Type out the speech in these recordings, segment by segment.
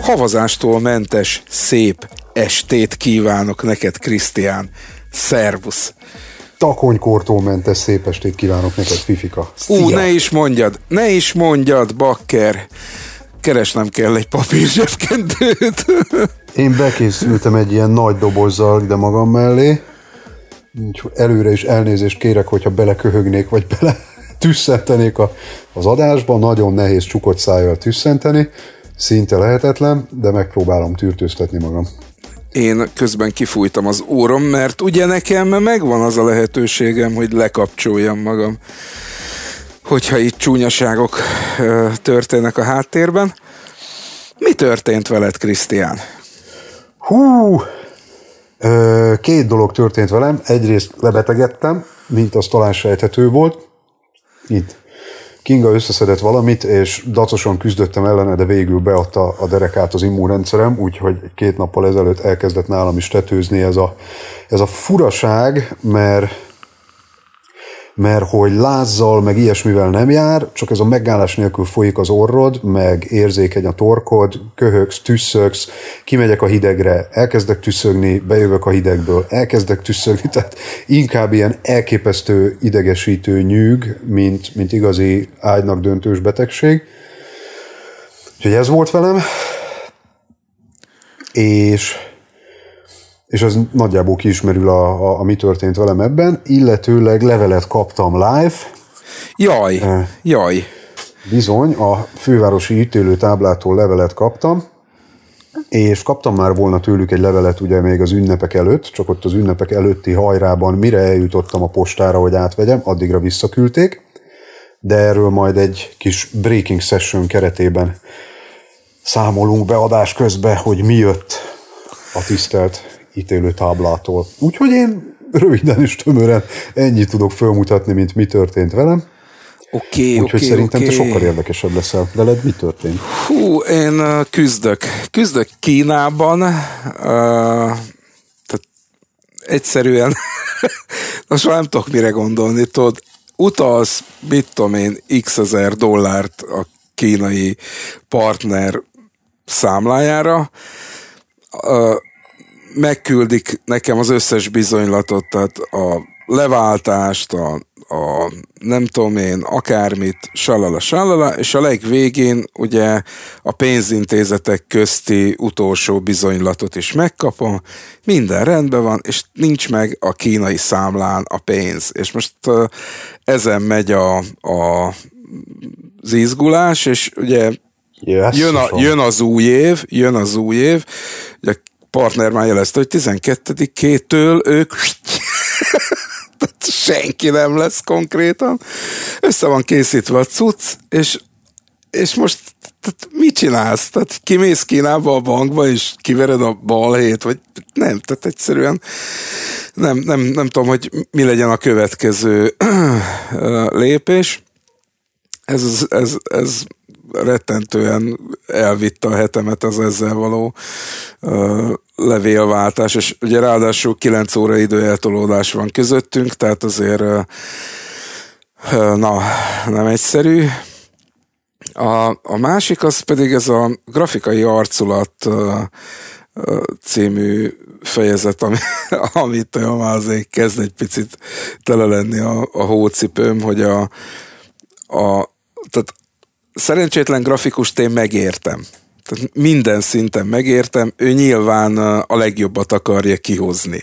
Havazástól mentes, szép estét kívánok neked, Krisztián. Szervusz! Takonykortól mentes szép estét kívánok neked, Fifika. Szia. Ne is mondjad, bakker! Keresnem kell egy papírzsebkendőt. Én bekészültem egy ilyen nagy dobozzal ide magam mellé. Előre is elnézést kérek, hogyha beleköhögnék, vagy beletüsszentenék az adásba. Nagyon nehéz csukott szájjal tüsszenteni. Szinte lehetetlen, de megpróbálom tűrtőztetni magam. Én közben kifújtam az órom, mert ugye nekem megvan az a lehetőségem, hogy lekapcsoljam magam, hogyha itt csúnyaságok történnek a háttérben. Mi történt veled, Krisztián? Hú! Két dolog történt velem. Egyrészt lebetegedtem, mint az talán sejthető volt. Itt Kinga összeszedett valamit, és dacosan küzdöttem ellene, de végül beadta a derekát az immunrendszerem, úgyhogy 2 nappal ezelőtt elkezdett nálam is tetőzni ez a furaság, mert hogy lázzal, meg ilyesmivel nem jár, csak ez a megállás nélkül folyik az orrod, meg érzékeny a torkod, köhögsz, tüsszögsz, kimegyek a hidegre, elkezdek tüsszögni, bejövök a hidegből, elkezdek tüsszögni, tehát inkább ilyen elképesztő idegesítő nyűg, mint igazi ágynak döntős betegség. Úgyhogy ez volt velem, és ez nagyjából kiismerül a mi történt velem ebben, illetőleg levelet kaptam live. Jaj! Bizony, a fővárosi ítélő táblától levelet kaptam, és kaptam már volna tőlük egy levelet ugye még az ünnepek előtt, csak ott az ünnepek előtti hajrában mire eljutottam a postára, hogy átvegyem, addigra visszaküldték, de erről majd egy kis breaking session keretében számolunk be adás közben, hogy mi jött a tisztelt ítélő táblától. Úgyhogy én röviden és tömören ennyit tudok fölmutatni, mint mi történt velem. Úgyhogy szerintem te sokkal érdekesebb leszel. Veled mi történt? Hú, én küzdök. Küzdök Kínában. Tehát egyszerűen most már nem tudok mire gondolni. Tudod, utalsz, mit tudom én, $1000 a kínai partner számlájára. Megküldik nekem az összes bizonylatot, tehát a leváltást, a nem tudom én, akármit, salala, és a legvégén ugye a pénzintézetek közti utolsó bizonylatot is megkapom, minden rendben van, és nincs meg a kínai számlán a pénz. És most ezen megy az izgulás, és ugye jön az új év, ugye partner már jelezte, hogy 12-től ők senki nem lesz konkrétan. Össze van készítve a cucc, és most mit csinálsz? Tehát kimész Kínába a bankba, és kivered a balhét, vagy nem, tehát egyszerűen nem tudom, hogy mi legyen a következő lépés. Ez rettentően elvitte a hetemet az ezzel való levélváltás, és ugye ráadásul 9 óra időeltolódás van közöttünk, tehát azért nem egyszerű. A másik az pedig ez a grafikai arculat című fejezet, amit már azért kezd egy picit tele lenni a hócipőm, hogy tehát szerencsétlen grafikust én megértem. Tehát minden szinten megértem, ő nyilván a legjobbat akarja kihozni.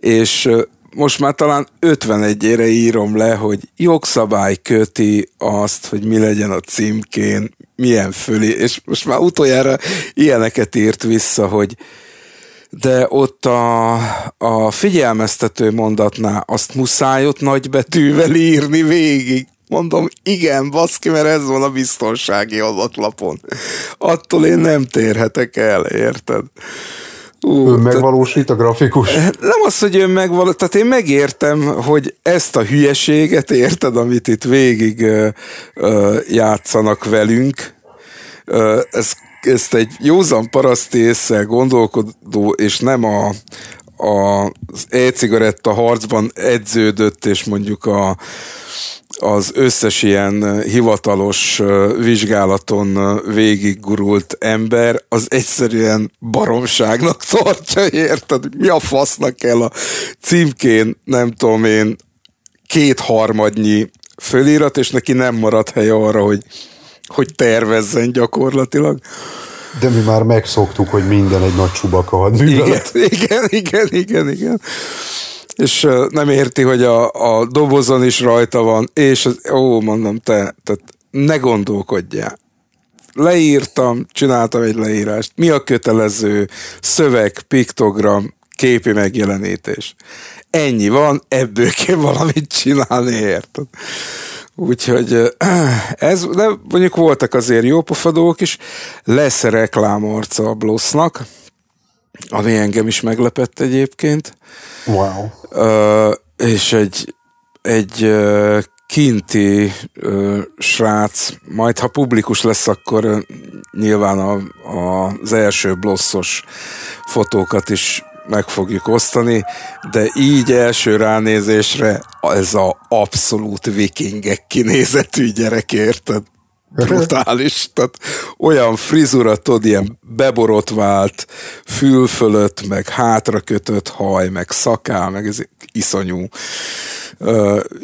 És most már talán 51-ére írom le, hogy jogszabály köti azt, hogy mi legyen a címkén, milyen fölé, és most már utoljára ilyeneket írt vissza, hogy de ott a figyelmeztető mondatnál azt muszáj ott nagybetűvel írni végig. Mondom, igen, baszki, mert ez van a biztonsági adatlapon. Attól én nem térhetek el, érted? Ön megvalósít a grafikus? Nem az, hogy ön megvalósít. Tehát én megértem, hogy ezt a hülyeséget, érted, amit itt végig játszanak velünk, ez ezt egy józan paraszti ésszel gondolkodó, és nem az e-cigaretta harcban edződött, és mondjuk az összes ilyen hivatalos vizsgálaton végiggurult ember, az egyszerűen baromságnak tartja, érted? Mi a fasznak kell a címkén, nem tudom én, 2/3 fölirat, és neki nem marad hely arra, hogy tervezzen gyakorlatilag. De mi már megszoktuk, hogy minden egy nagy csubaka hadművelet. Igen. És nem érti, hogy a dobozon is rajta van, és mondom, tehát ne gondolkodjál. Leírtam, csináltam egy leírást. Mi a kötelező szöveg, piktogram, képi megjelenítés? Ennyi van, ebből kell valamit csinálni, érted? Úgyhogy ez, de mondjuk voltak azért jó pofadók is, lesz reklámarca a Blossnak, ami engem is meglepett egyébként. Wow. És egy kinti srác, majd ha publikus lesz, akkor nyilván az első Blossos fotókat is meg fogjuk osztani, de így első ránézésre ez a abszolút vikingek kinézetű gyerek, érted? Brutális. Tehát olyan frizura, tudod, ilyen beborotvált, fül fölött, meg hátra kötött haj, meg szakál, meg ez iszonyú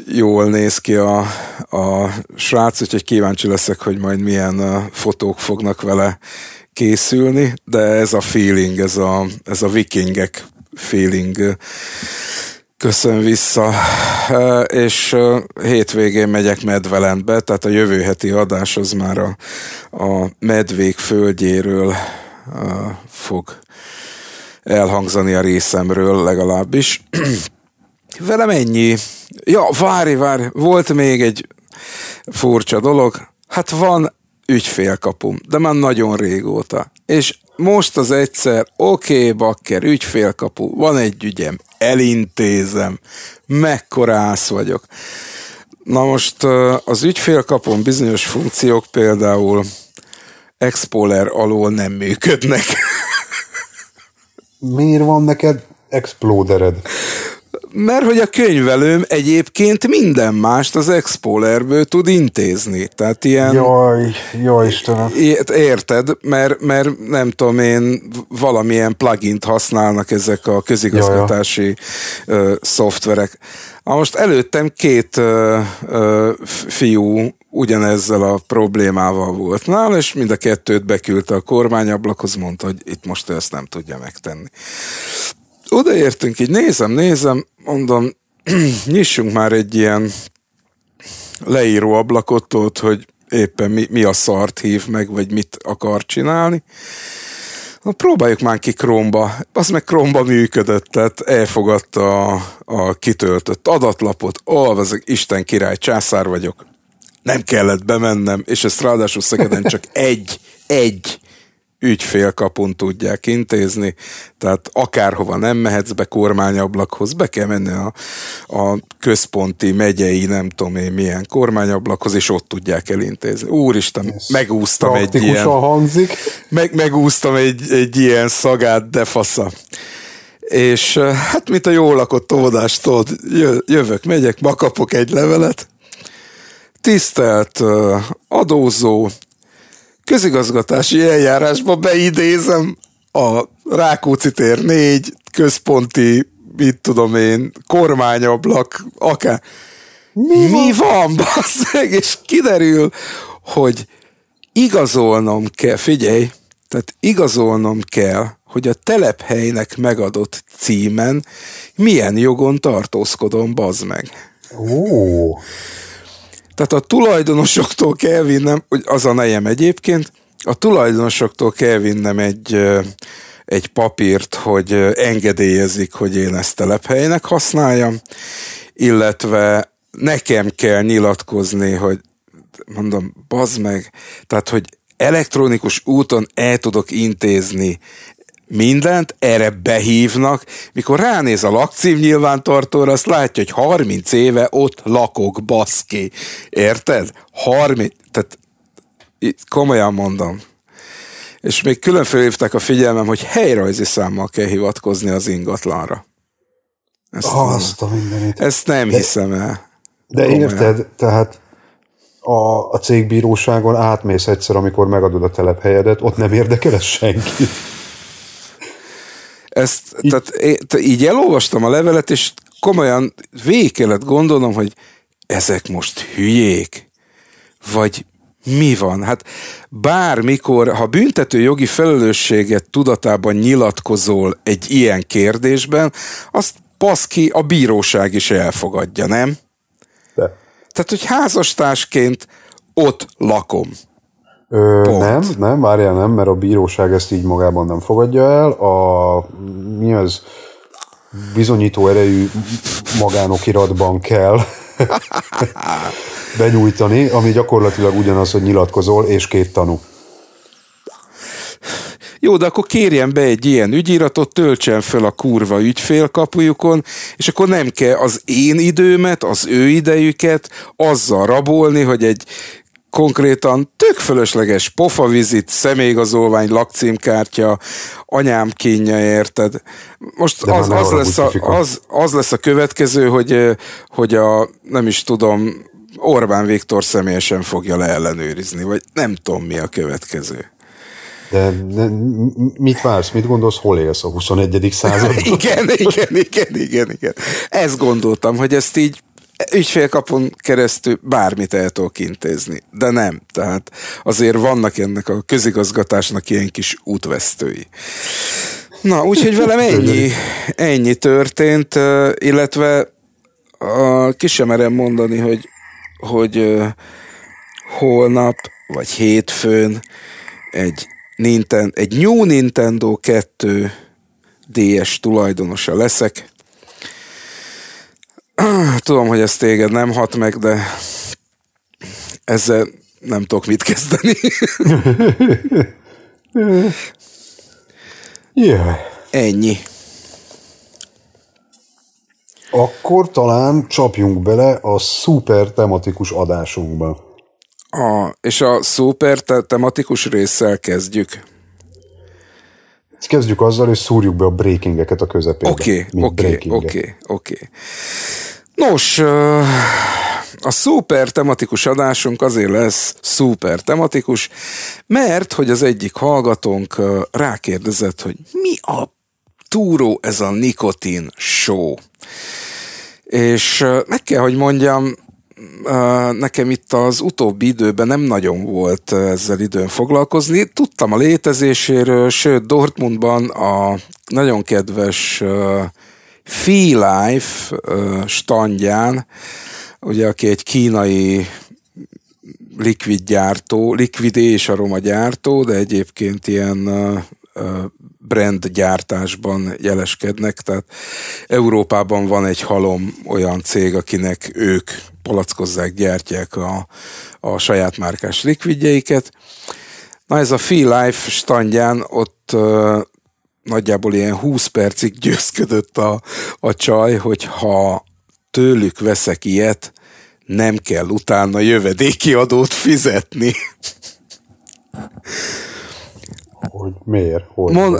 jól néz ki a srác, úgyhogy kíváncsi leszek, hogy majd milyen fotók fognak vele készülni, de ez a feeling, ez a vikingek feeling köszön vissza, és hétvégén megyek Medvelendbe, tehát a jövő heti adás az már a medvék földjéről fog elhangzani a részemről legalábbis. Velem ennyi. Ja, várj, volt még egy furcsa dolog. Hát van ügyfélkapum, de már nagyon régóta. És most az egyszer, oké, bakker, ügyfélkapu, van egy ügyem, elintézem, mekkora ász vagyok. Na most az ügyfélkapun bizonyos funkciók például Explorer alól nem működnek. Miért van neked Explodered? Mert hogy a könyvelőm egyébként minden mást az Explorerből tud intézni. Tehát ilyen... Jaj, Istenem. Érted? Mert nem tudom én, valamilyen plugint használnak ezek a közigazgatási szoftverek. Most előttem két fiú ugyanezzel a problémával volt nála, és mind a kettőt beküldte a kormányablakhoz, mondta, hogy itt most ezt nem tudja megtenni. Odaértünk, így nézem, mondom, nyissunk már egy ilyen leíró ablakot ott, hogy éppen mi a szart hív meg, vagy mit akar csinálni. Na, próbáljuk már ki Chrome-ba. Az meg Chrome-ba működött, tehát elfogadta a kitöltött adatlapot. Azok Isten király, császár vagyok. Nem kellett bemennem, és ezt ráadásul Szegeden csak egy ügyfélkapun tudják intézni, tehát akárhova nem mehetsz be kormányablakhoz, be kell menni a központi, megyei, nem tudom én milyen kormányablakhoz, és ott tudják elintézni. Úristen, yes. Megúsztam egy ilyen... hangzik. Megúsztam egy ilyen szagát, de fasza. És hát, mint a jól lakott óvodástól, jövök, megyek, ma kapok egy levelet. Tisztelt adózó, közigazgatási eljárásba beidézem a Rákóczi tér 4, központi, mit tudom én, kormányablak, akár. Mi van, basszeg? És kiderül, hogy igazolnom kell, figyelj, tehát igazolnom kell, hogy a telephelynek megadott címen milyen jogon tartózkodom, bazd meg. Ó. Tehát a tulajdonosoktól kell vinnem, az a nejem egyébként, a tulajdonosoktól kell vinnem egy papírt, hogy engedélyezik, hogy én ezt telephelynek használjam, illetve nekem kell nyilatkozni, hogy mondom, bazd meg, tehát hogy elektronikus úton el tudok intézni mindent, erre behívnak. Mikor ránéz a lakcím nyilvántartóra, azt látja, hogy 30 éve ott lakok, baszki. Érted? Tehát komolyan mondom. és még külön felhívták a figyelmem, hogy helyrajzi számmal kell hivatkozni az ingatlanra. Ezt nem hiszem el. De érted, tehát a cégbíróságon átmész egyszer, amikor megadod a telephelyedet, ott nem érdekel ez senkit. Ezt, így elolvastam a levelet, és komolyan végig kellett gondolnom, hogy ezek most hülyék, vagy mi van? Hát bármikor, ha büntető jogi felelősséget tudatában nyilatkozol egy ilyen kérdésben, azt paszki, a bíróság is elfogadja, nem? De. Tehát, hogy házastársként ott lakom. Nem, várjál, nem, mert a bíróság ezt így magában nem fogadja el. Mi az bizonyító erejű magánokiratban kell benyújtani, ami gyakorlatilag ugyanaz, hogy nyilatkozol, és két tanú. Jó, de akkor kérjen be egy ilyen ügyiratot, töltsen föl a kurva ügyfélkapujukon, és akkor nem kell az én időmet, az ő idejüket azzal rabolni, hogy egy konkrétan tök fölösleges pofavizit, személyigazolvány, lakcímkártya, anyám kínja, érted? Most az lesz a következő, hogy a, nem is tudom, Orbán Viktor személyesen fogja leellenőrizni, vagy nem tudom mi a következő. De mit vársz, mit gondolsz, hol élsz a 21. században? Igen. Ezt gondoltam, hogy ezt így ügyfélkapon keresztül bármit el tudok intézni, de nem. Tehát azért vannak ennek a közigazgatásnak ilyen kis útvesztői. Na, úgyhogy velem ennyi történt, illetve ki sem merem mondani, hogy holnap vagy hétfőn egy New Nintendo 2 DS tulajdonosa leszek. Tudom, hogy ez téged nem hat meg, de ezzel nem tudok mit kezdeni. Yeah. Ennyi. Akkor talán csapjunk bele a szuper tematikus adásunkba. És a szuper tematikus résszel kezdjük. Kezdjük azzal, hogy szúrjuk be a breakingeket a közepébe. Oké. Nos, a szuper tematikus adásunk azért lesz szuper tematikus, mert hogy az egyik hallgatónk rákérdezett, hogy mi a túró ez a nikotin show. És meg kell, hogy mondjam, nekem itt az utóbbi időben nem nagyon volt ezzel időn foglalkozni. Tudtam a létezéséről, sőt Dortmundban a nagyon kedves Phi Life standján, ugye aki egy kínai likvid és aromagyártó, de egyébként ilyen brand gyártásban jeleskednek, tehát Európában van egy halom olyan cég, akinek ők palackozzák, gyártják a saját márkás likvidjeiket. Na ez a Phi Life standján ott nagyjából ilyen 20 percig győzködött a csaj, hogy ha tőlük veszek ilyet, nem kell utána jövedéki adót fizetni. Hogy miért?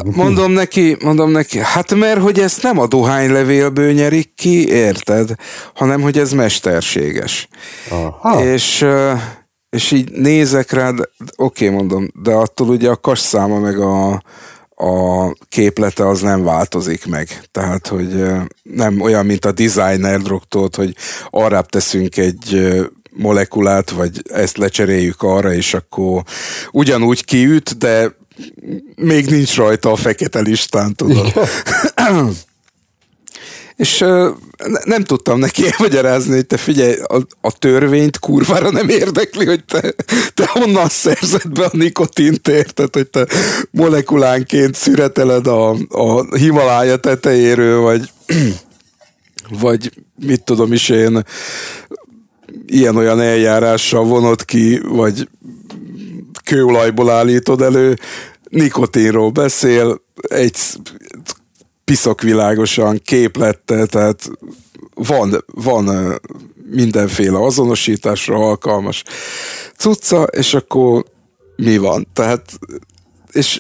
Mondom neki, hát mert hogy ezt nem a dohánylevélből nyerik ki, érted? Hanem, hogy ez mesterséges. Aha. És így nézek rá, oké, mondom, de attól ugye a kasszáma meg a képlete az nem változik meg. Tehát, hogy nem olyan, mint a designer drogtól, hogy arrább teszünk egy molekulát, vagy ezt lecseréljük arra, és akkor ugyanúgy kiüt, de még nincs rajta a fekete listán, tudod. És nem tudtam neki elmagyarázni, hogy te figyelj, a törvényt kurvára nem érdekli, hogy te honnan szerzed be a nikotint, érted, hogy te molekulánként szüreteled a Himalája tetejéről, vagy mit tudom is én, ilyen-olyan eljárással vonod ki, vagy kőolajból állítod elő, nikotinról beszél, egy piszokvilágosan képlettel, tehát van mindenféle azonosításra alkalmas cucca, és akkor mi van? Tehát és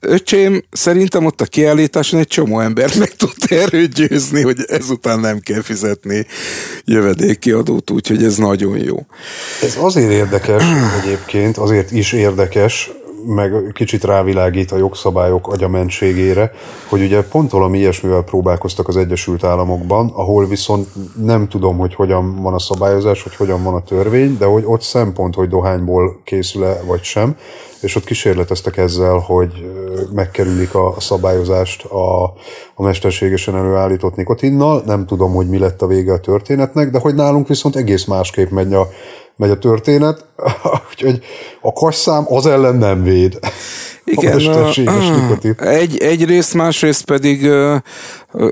öcsém szerintem ott a kiállításon egy csomó embert meg tudta erről győzni, hogy ezután nem kell fizetni jövedéki adót, úgyhogy ez nagyon jó. Ez azért érdekes egyébként, azért is érdekes, meg kicsit rávilágít a jogszabályok agyamentségére, hogy ugye pont valami ilyesmivel próbálkoztak az Egyesült Államokban, ahol viszont nem tudom, hogy hogyan van a szabályozás, hogy hogyan van a törvény, de hogy ott szempont, hogy dohányból készül-e vagy sem, és ott kísérleteztek ezzel, hogy megkerülik a szabályozást a mesterségesen előállított nikotinnal. Nem tudom, hogy mi lett a vége a történetnek, de hogy nálunk viszont egész másképp megy a történet, úgyhogy a kasszám az ellen nem véd. Igen, a mesterséges nikotin. Egyrészt, másrészt pedig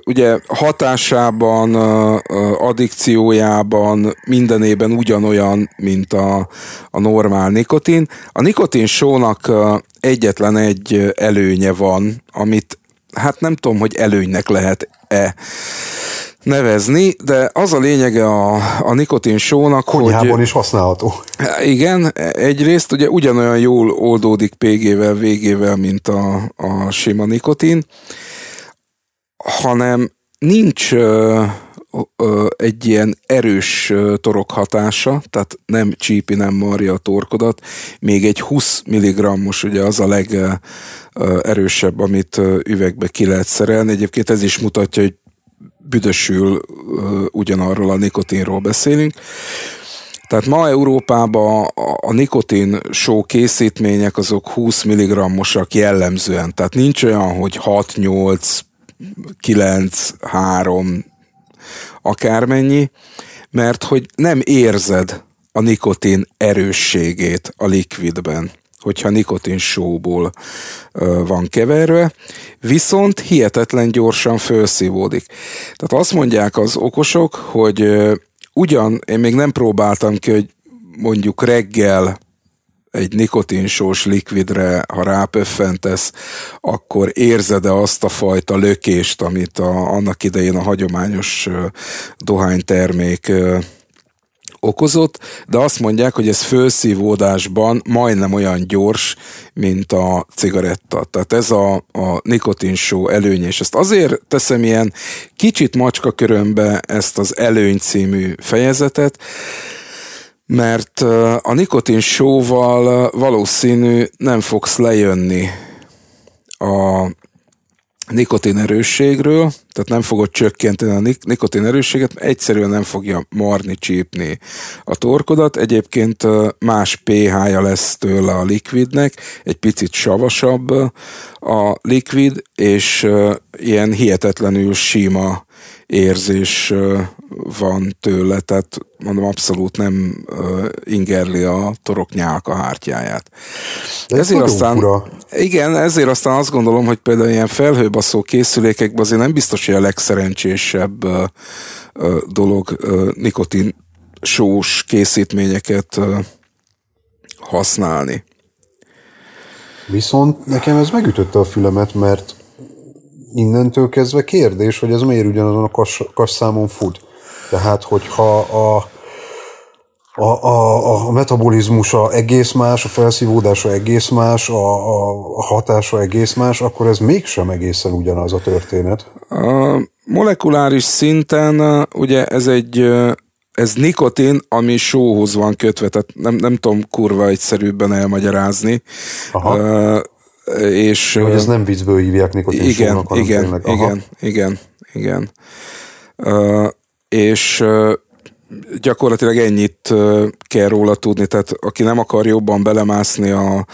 ugye hatásában, addikciójában, mindenében ugyanolyan, mint a normál nikotin. A nikotinsónak egyetlen egy előnye van, amit hát nem tudom, hogy előnynek lehet-e nevezni, de az a lényege a nikotinsónak, hogy... Konyhában is használható. Igen, egyrészt ugye ugyanolyan jól oldódik PG-vel, VG-vel, mint a sima nikotin, hanem nincs egy ilyen erős torokhatása, tehát nem csípi, nem marja a torkodat, még egy 20 mg-os, ugye az a legerősebb, amit üvegbe ki lehet szerelni. Egyébként ez is mutatja, hogy büdösül ugyanarról a nikotinról beszélünk. Tehát ma Európában a nikotin só készítmények azok 20 mg-osak jellemzően. Tehát nincs olyan, hogy 6, 8, 9, 3, akármennyi, mert hogy nem érzed a nikotin erősségét a likvidben, hogyha nikotin sóból van keverve, viszont hihetetlen gyorsan felszívódik. Tehát azt mondják az okosok, hogy ugyan, én még nem próbáltam ki, hogy mondjuk reggel egy nikotinsós likvidre, ha rápöffentesz, akkor érzed-e azt a fajta lökést, amit annak idején a hagyományos dohánytermék okozott, de azt mondják, hogy ez fölszívódásban majdnem olyan gyors, mint a cigaretta. Tehát ez a nikotinsó előny, és ezt azért teszem ilyen kicsit macska körömbe ezt az előny című fejezetet, mert a nikotinsóval valószínű nem fogsz lejönni a nikotin erősségről, tehát nem fogod csökkenteni a nikotin erősséget, egyszerűen nem fogja marni, csípni a torkodat. Egyébként más pH-ja lesz tőle a likvidnek, egy picit savasabb a likvid, és ilyen hihetetlenül sima érzés van tőle, tehát mondom, abszolút nem ingerli a toroknyálka hártyáját. Ezért aztán azt gondolom, hogy például ilyen felhőbaszó készülékekben azért nem biztos, hogy a legszerencsésebb dolog nikotin sós készítményeket használni. Viszont nekem ez megütötte a fülemet, mert innentől kezdve kérdés, hogy ez miért ugyanazon a kasszámon fut. Tehát, hogyha a metabolizmusa egész más, a felszívódása egész más, a hatása egész más, akkor ez mégsem egészen ugyanaz a történet. A molekuláris szinten ugye ez nikotin, ami sóhoz van kötve, tehát nem tudom kurva egyszerűbben elmagyarázni. Aha. És, hogy ez nem viccből hívják nikotinsónak, hanem tényleg. Igen. És gyakorlatilag ennyit kell róla tudni, tehát aki nem akar jobban belemászni a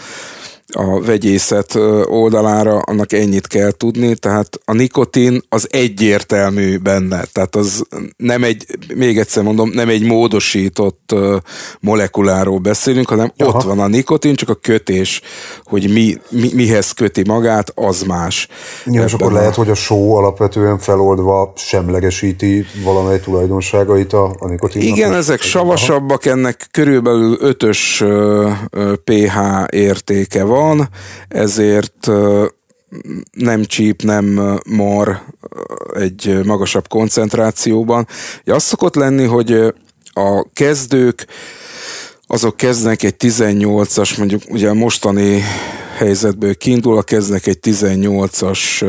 vegyészet oldalára, annak ennyit kell tudni, tehát a nikotin az egyértelmű benne, tehát az nem egy, még egyszer mondom, nem egy módosított molekuláról beszélünk, hanem Aha. Ott van a nikotin, csak a kötés, hogy mihez köti magát, az más. Ja, és akkor lehet, hogy a só alapvetően feloldva semlegesíti valamely tulajdonságait a nikotinnak. Igen, ezek savasabbak, ennek körülbelül 5-ös pH értéke van, ezért nem csíp, nem mar egy magasabb koncentrációban. Az szokott lenni, hogy a kezdők, azok kezdnek egy 18-as, mondjuk ugye a mostani helyzetből kiindulva kezdnek egy 18-as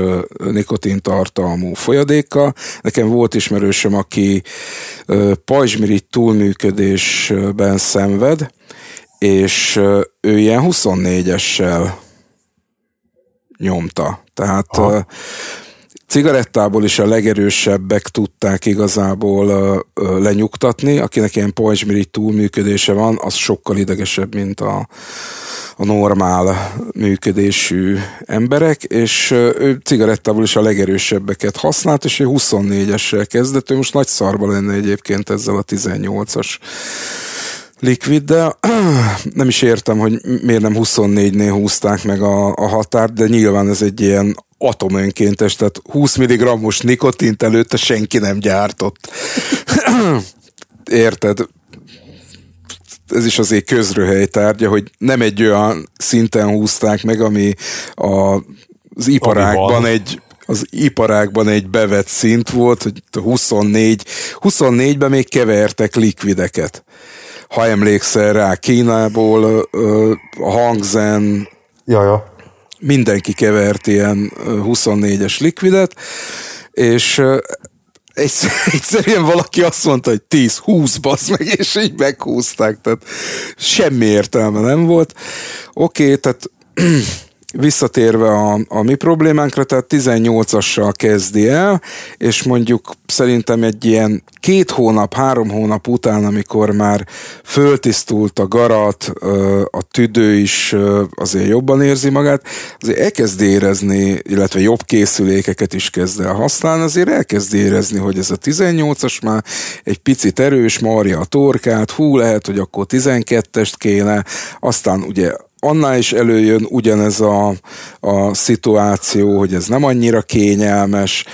nikotintartalmú folyadékkal. Nekem volt ismerősöm, aki pajzsmirigy túlműködésben szenved, és ő ilyen 24-essel nyomta. Tehát cigarettából is a legerősebbek tudták igazából lenyugtatni. Akinek ilyen pajzsmirigy túlműködése van, az sokkal idegesebb, mint a normál működésű emberek, és ő cigarettából is a legerősebbeket használt, és ő 24-essel kezdett. Ő most nagy szarba lenne egyébként ezzel a 18-as likviddel. Nem is értem, hogy miért nem 24-nél húzták meg a határt, de nyilván ez egy ilyen atomönkéntes, tehát 20 mg-os nikotint előtte senki nem gyártott. Érted? Ez is azért közröhely tárgya, hogy nem egy olyan szinten húzták meg, ami az iparágban egy... Az iparágban egy bevett szint volt, hogy 24-ben még kevertek likvideket. Ha emlékszel rá, Kínából, a Hangzen, jaja, mindenki kevert ilyen 24-es likvidet, és egyszerűen valaki azt mondta, hogy 10-20 bassz meg, és így meghúzták, tehát semmi értelme nem volt. Oké, tehát... Visszatérve a mi problémánkra, tehát 18-assal kezdi el, és mondjuk szerintem egy ilyen 2 hónap, 3 hónap után, amikor már föltisztult a garat, a tüdő is azért jobban érzi magát, azért elkezd érezni, illetve jobb készülékeket is kezd el használni, azért elkezd érezni, hogy ez a 18-as már egy picit erős, marja a torkát, hú, lehet, hogy akkor 12-est kéne, aztán ugye annál is előjön ugyanez a szituáció, hogy ez nem annyira kényelmes,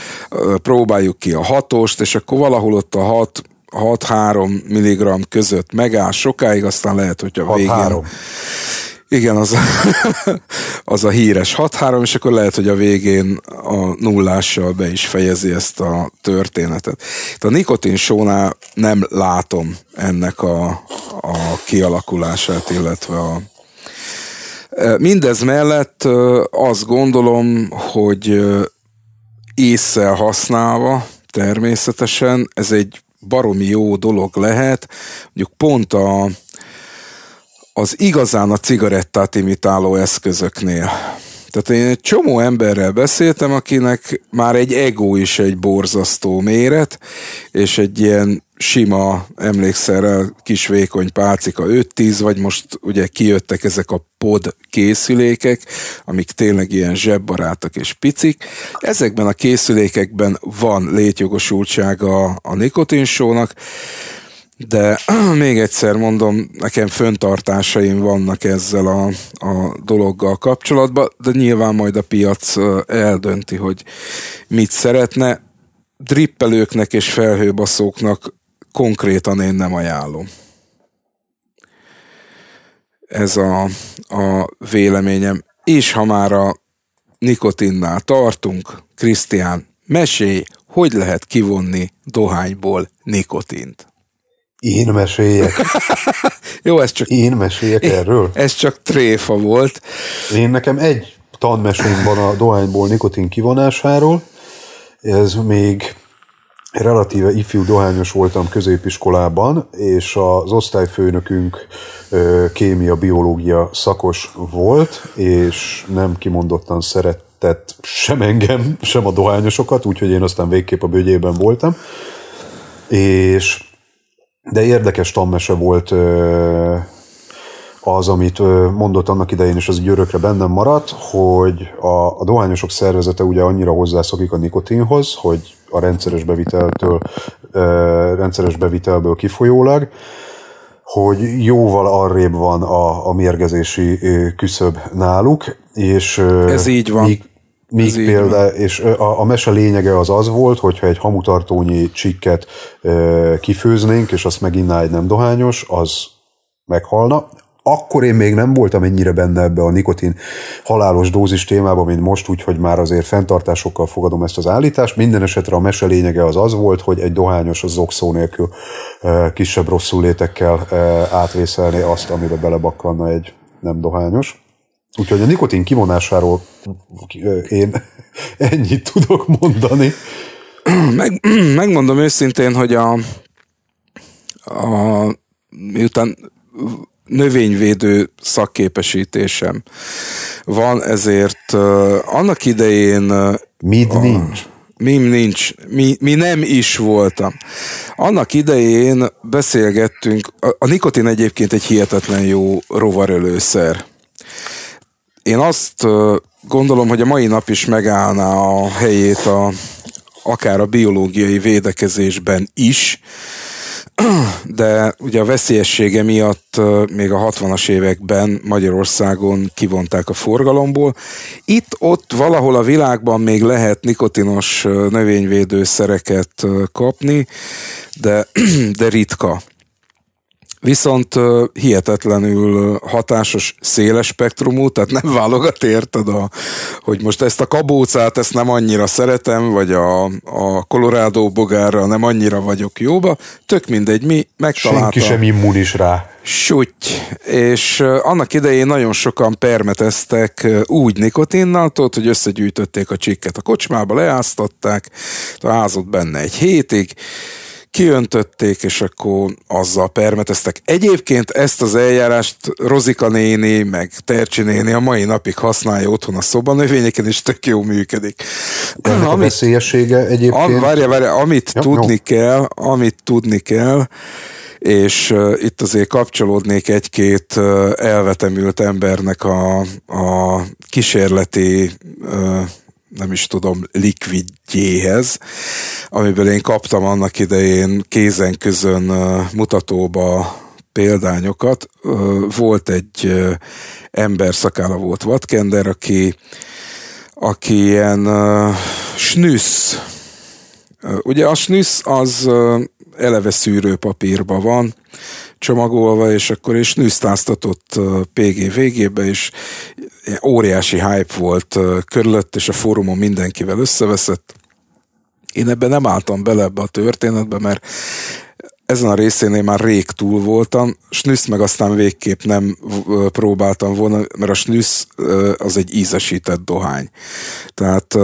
próbáljuk ki a 6-ost, és akkor valahol ott a 6-3 mg között megáll sokáig, aztán lehet, hogy a végén... 6-3. Igen, az a híres 6-3, és akkor lehet, hogy a végén a nullással be is fejezi ezt a történetet. A nikotinsónál nem látom ennek a kialakulását, illetve a... Mindez mellett azt gondolom, hogy ésszel használva természetesen ez egy baromi jó dolog lehet. Mondjuk pont az igazán a cigarettát imitáló eszközöknél. Tehát én egy csomó emberrel beszéltem, akinek már egy ego is egy borzasztó méret, és egy ilyen sima, emlékszel, kis vékony pálcika 5-10, vagy most ugye kijöttek ezek a pod készülékek, amik tényleg ilyen zsebbarátak és picik. Ezekben a készülékekben van létjogosultsága a nikotinsónak, de még egyszer mondom, nekem fenntartásaim vannak ezzel a dologgal kapcsolatban, de nyilván majd a piac eldönti, hogy mit szeretne. Drippelőknek és felhőbaszóknak konkrétan én nem ajánlom. Ez a véleményem. És ha már a nikotinnál tartunk, Krisztián, mesélj, hogy lehet kivonni dohányból nikotint? Én meséljek. Jó, ez csak... Én meséljek erről? Ez csak tréfa volt. Nekem egy tanmesém van a dohányból nikotin kivonásáról. Ez még relatíve ifjú dohányos voltam középiskolában, és az osztályfőnökünk kémia-biológia szakos volt, és nem kimondottan szeretett sem engem, sem a dohányosokat, úgyhogy én aztán végképp a bögyében voltam. De érdekes tanmese volt az, amit mondott annak idején, és az így örökre bennem maradt, hogy a dohányosok szervezete ugye annyira hozzászokik a nikotinhoz, hogy a rendszeres bevitelből kifolyólag, hogy jóval arrébb van a mérgezési küszöb náluk, és ez így van. Míg példa, és a mese lényege az volt, hogyha egy hamutartónyi csikket kifőznénk, és azt meginná egy nem dohányos, az meghalna. Akkor én még nem voltam ennyire benne ebbe a nikotin halálos dózis témában, mint most, úgyhogy már azért fenntartásokkal fogadom ezt az állítást. Minden esetre a mese lényege az volt, hogy egy dohányos az zokszó nélkül kisebb rosszullétekkel átvészelné azt, amibe belebakkanna egy nem dohányos. Úgyhogy a nikotin kivonásáról én ennyit tudok mondani. Megmondom őszintén, hogy miután növényvédő szakképesítésem van, ezért annak idején... Mi nem is voltam. Annak idején beszélgettünk, a nikotin egyébként egy hihetetlen jó rovarölőszer. Én azt gondolom, hogy a mai nap is megállná a helyét akár a biológiai védekezésben is, de ugye a veszélyessége miatt még a 60-as években Magyarországon kivonták a forgalomból. Itt-ott valahol a világban még lehet nikotinos növényvédőszereket kapni, de ritka. Viszont hihetetlenül hatásos, széles spektrumú, tehát nem válogat, érted, hogy most ezt a kabócát, ezt nem annyira szeretem, vagy a Colorado bogárra nem annyira vagyok jóba, tök mindegy, mi megtaláltam. Senki sem immunis rá. Sutty. És annak idején nagyon sokan permeteztek úgy nikotinnal, hogy összegyűjtötték a csikket a kocsmába, leáztatták, házott benne egy hétig, kiöntötték, és akkor azzal permeteztek. Egyébként ezt az eljárást Rozika néni, meg Tercsi néni a mai napig használja otthon a szobanövényeken, és tök jó működik. Ennek a veszélyessége egyébként? Várja, amit tudni kell, és itt azért kapcsolódnék egy-két elvetemült embernek a kísérleti likvidjéhez, amiből én kaptam annak idején kézen-közön mutatóba példányokat. Volt egy ember, szakála volt, vadkender, aki ilyen snüssz. Ugye a snüssz az eleve szűrőpapírban van csomagolva, és akkor is snüsztáztatott PGVG-be, és óriási hype volt körülött, és a fórumon mindenkivel összeveszett. Én ebben nem álltam bele ebbe a történetbe, mert ezen a részén én már rég túl voltam. Snüszt meg aztán végképp nem próbáltam volna, mert a snüszt az egy ízesített dohány. Tehát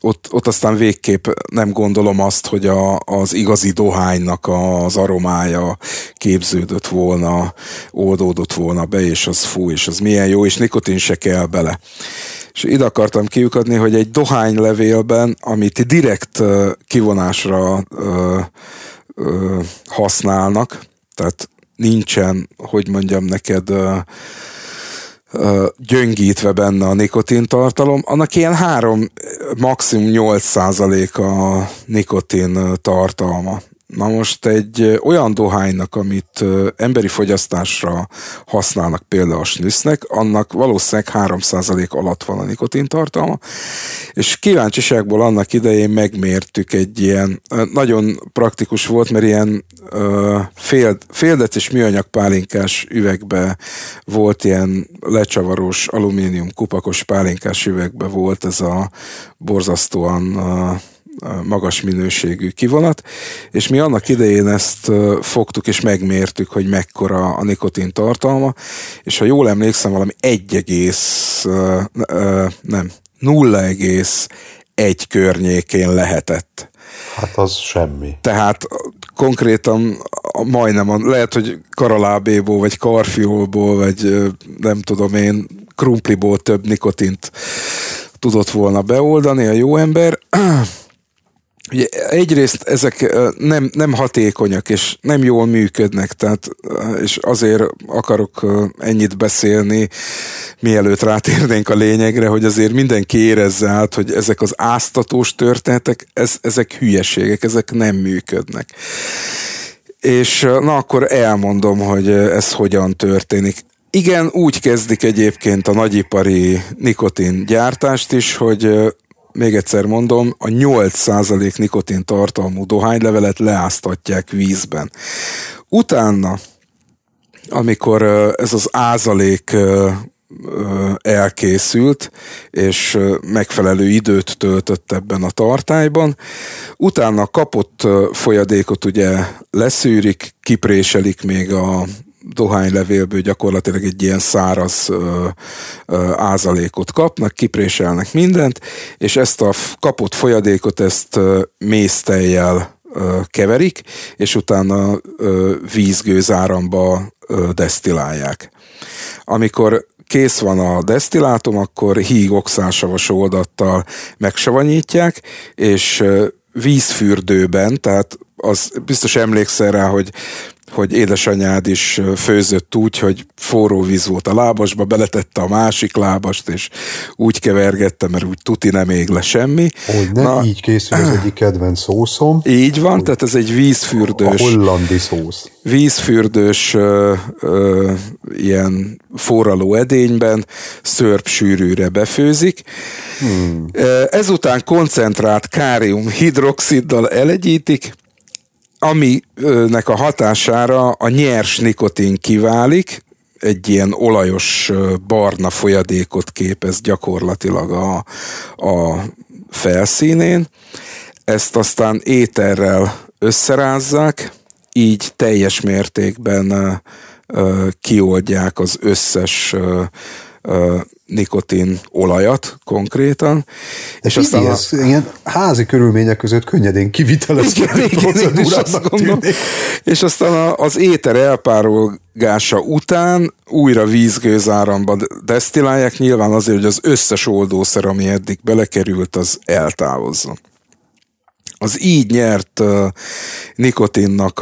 ott aztán végképp nem gondolom azt, hogy az igazi dohánynak az aromája képződött volna, oldódott volna be, és az fú, és az milyen jó, és nikotin se kell bele. És ide akartam kiukadni, hogy egy dohánylevélben, amit direkt kivonásra használnak, tehát nincsen, hogy mondjam neked, gyöngítve benne a nikotintartalom, annak ilyen 3, maximum 8% a nikotin tartalma. Na most egy olyan dohánynak, amit emberi fogyasztásra használnak, például a snüsznek, annak valószínűleg 3% alatt van a nikotintartalma, és kíváncsiságból annak idején megmértük egy ilyen, nagyon praktikus volt, mert ilyen féldecés műanyag pálinkás üvegbe volt, ilyen lecsavaros alumínium kupakos pálinkás üvegbe volt ez a borzasztóan magas minőségű kivonat, és mi annak idején ezt fogtuk és megmértük, hogy mekkora a nikotin tartalma, és ha jól emlékszem, valami 0,1 környékén lehetett. Hát az semmi. Tehát konkrétan majdnem, lehet, hogy karalábéból, vagy karfiolból, vagy nem tudom én, krumpliból több nikotint tudott volna beoldani a jó ember. Ugye egyrészt ezek nem hatékonyak, és nem jól működnek, tehát, és azért akarok ennyit beszélni, mielőtt rátérnénk a lényegre, hogy azért mindenki érezze át, hogy ezek az áztatós történetek, ezek hülyeségek, ezek nem működnek. És na akkor elmondom, hogy ez hogyan történik. Igen, úgy kezdik egyébként a nagyipari nikotin gyártást is, hogy még egyszer mondom, a 8% nikotin tartalmú dohánylevelet leáztatják vízben. Utána, amikor ez az ázalék elkészült, és megfelelő időt töltött ebben a tartályban, utána kapott folyadékot ugye leszűrik, kipréselik még a dohánylevélből gyakorlatilag egy ilyen száraz ázalékot kapnak, kipréselnek mindent, és ezt a kapott folyadékot, ezt méztejjel keverik, és utána vízgőzáramba desztillálják. Amikor kész van a desztillátum, akkor híg oxálsavas oldattal megsavanyítják, és vízfürdőben, tehát az biztos emlékszel rá, hogy édesanyád is főzött úgy, hogy forró víz volt a lábasba, beletette a másik lábast, és úgy kevergette, mert úgy tuti nem ég le semmi. Na, így készül az egyik kedvenc szószom. Így van, tehát ez egy vízfürdős... A hollandi szósz. Vízfürdős ilyen forraló edényben szörpsűrűre befőzik. Ezután koncentrált kárium-hidroxiddal elegyítik, aminek a hatására a nyers nikotin kiválik, egy ilyen olajos barna folyadékot képez gyakorlatilag a felszínén. Ezt aztán éterrel összerázzák, így teljes mértékben kioldják az összes nikotin olajat konkrétan. De és aztán ez ilyen házi körülmények között könnyedén kivitelezhető procedúrának tűnik. És aztán az éter elpárolgása után újra vízgőzáramba desztillálják, nyilván azért, hogy az összes oldószer, ami eddig belekerült, az eltávozzon. Az így nyert nikotinnak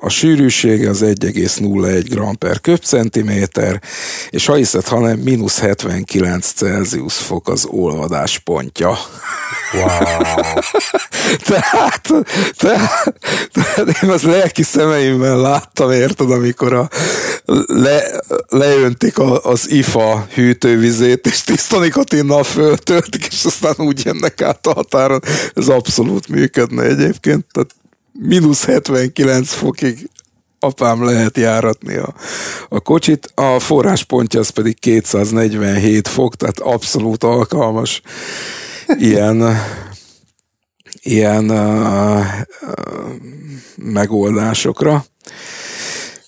a sűrűsége az 1,01 g per köbcentiméter, és ha hiszed, hanem mínusz 79 Celsius fok az olvadás pontja. Wow. tehát én az lelki szemeimmel láttam, érted, amikor leöntik az ifa hűtővizét, és tiszta nikotinnal föltöltik, és aztán úgy jönnek át a határon. Ez abszolút működik. Egyébként, tehát mínusz 79 fokig apám lehet járatni a kocsit, a forráspontja az pedig 247 fok, tehát abszolút alkalmas ilyen megoldásokra.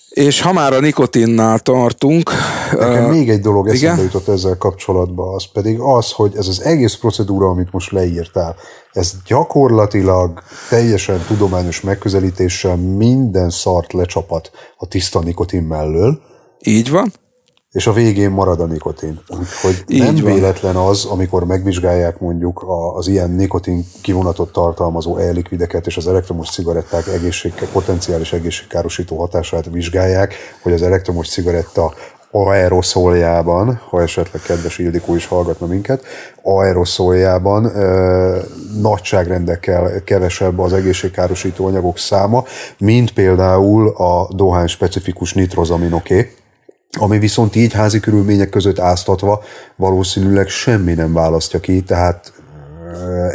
És ha már a nikotinnál tartunk... Nekem még egy dolog eszembe jutott ezzel kapcsolatban, az pedig az, hogy ez az egész procedúra, amit most leírtál, ez gyakorlatilag teljesen tudományos megközelítéssel minden szart lecsapat a tiszta nikotin mellől. Így van. És a végén marad a nikotin. Úgyhogy nem véletlen az, amikor megvizsgálják mondjuk az ilyen nikotin kivonatot tartalmazó e-likvideket és az elektromos cigaretták potenciális egészségkárosító hatását vizsgálják, hogy az elektromos cigaretta aeroszóljában, ha esetleg kedves Ildikó is hallgatna minket, aeroszóljában nagyságrendekkel kevesebb az egészségkárosító anyagok száma, mint például a dohány specifikus nitrozaminoké, ami viszont így házi körülmények között áztatva valószínűleg semmi nem választja ki, tehát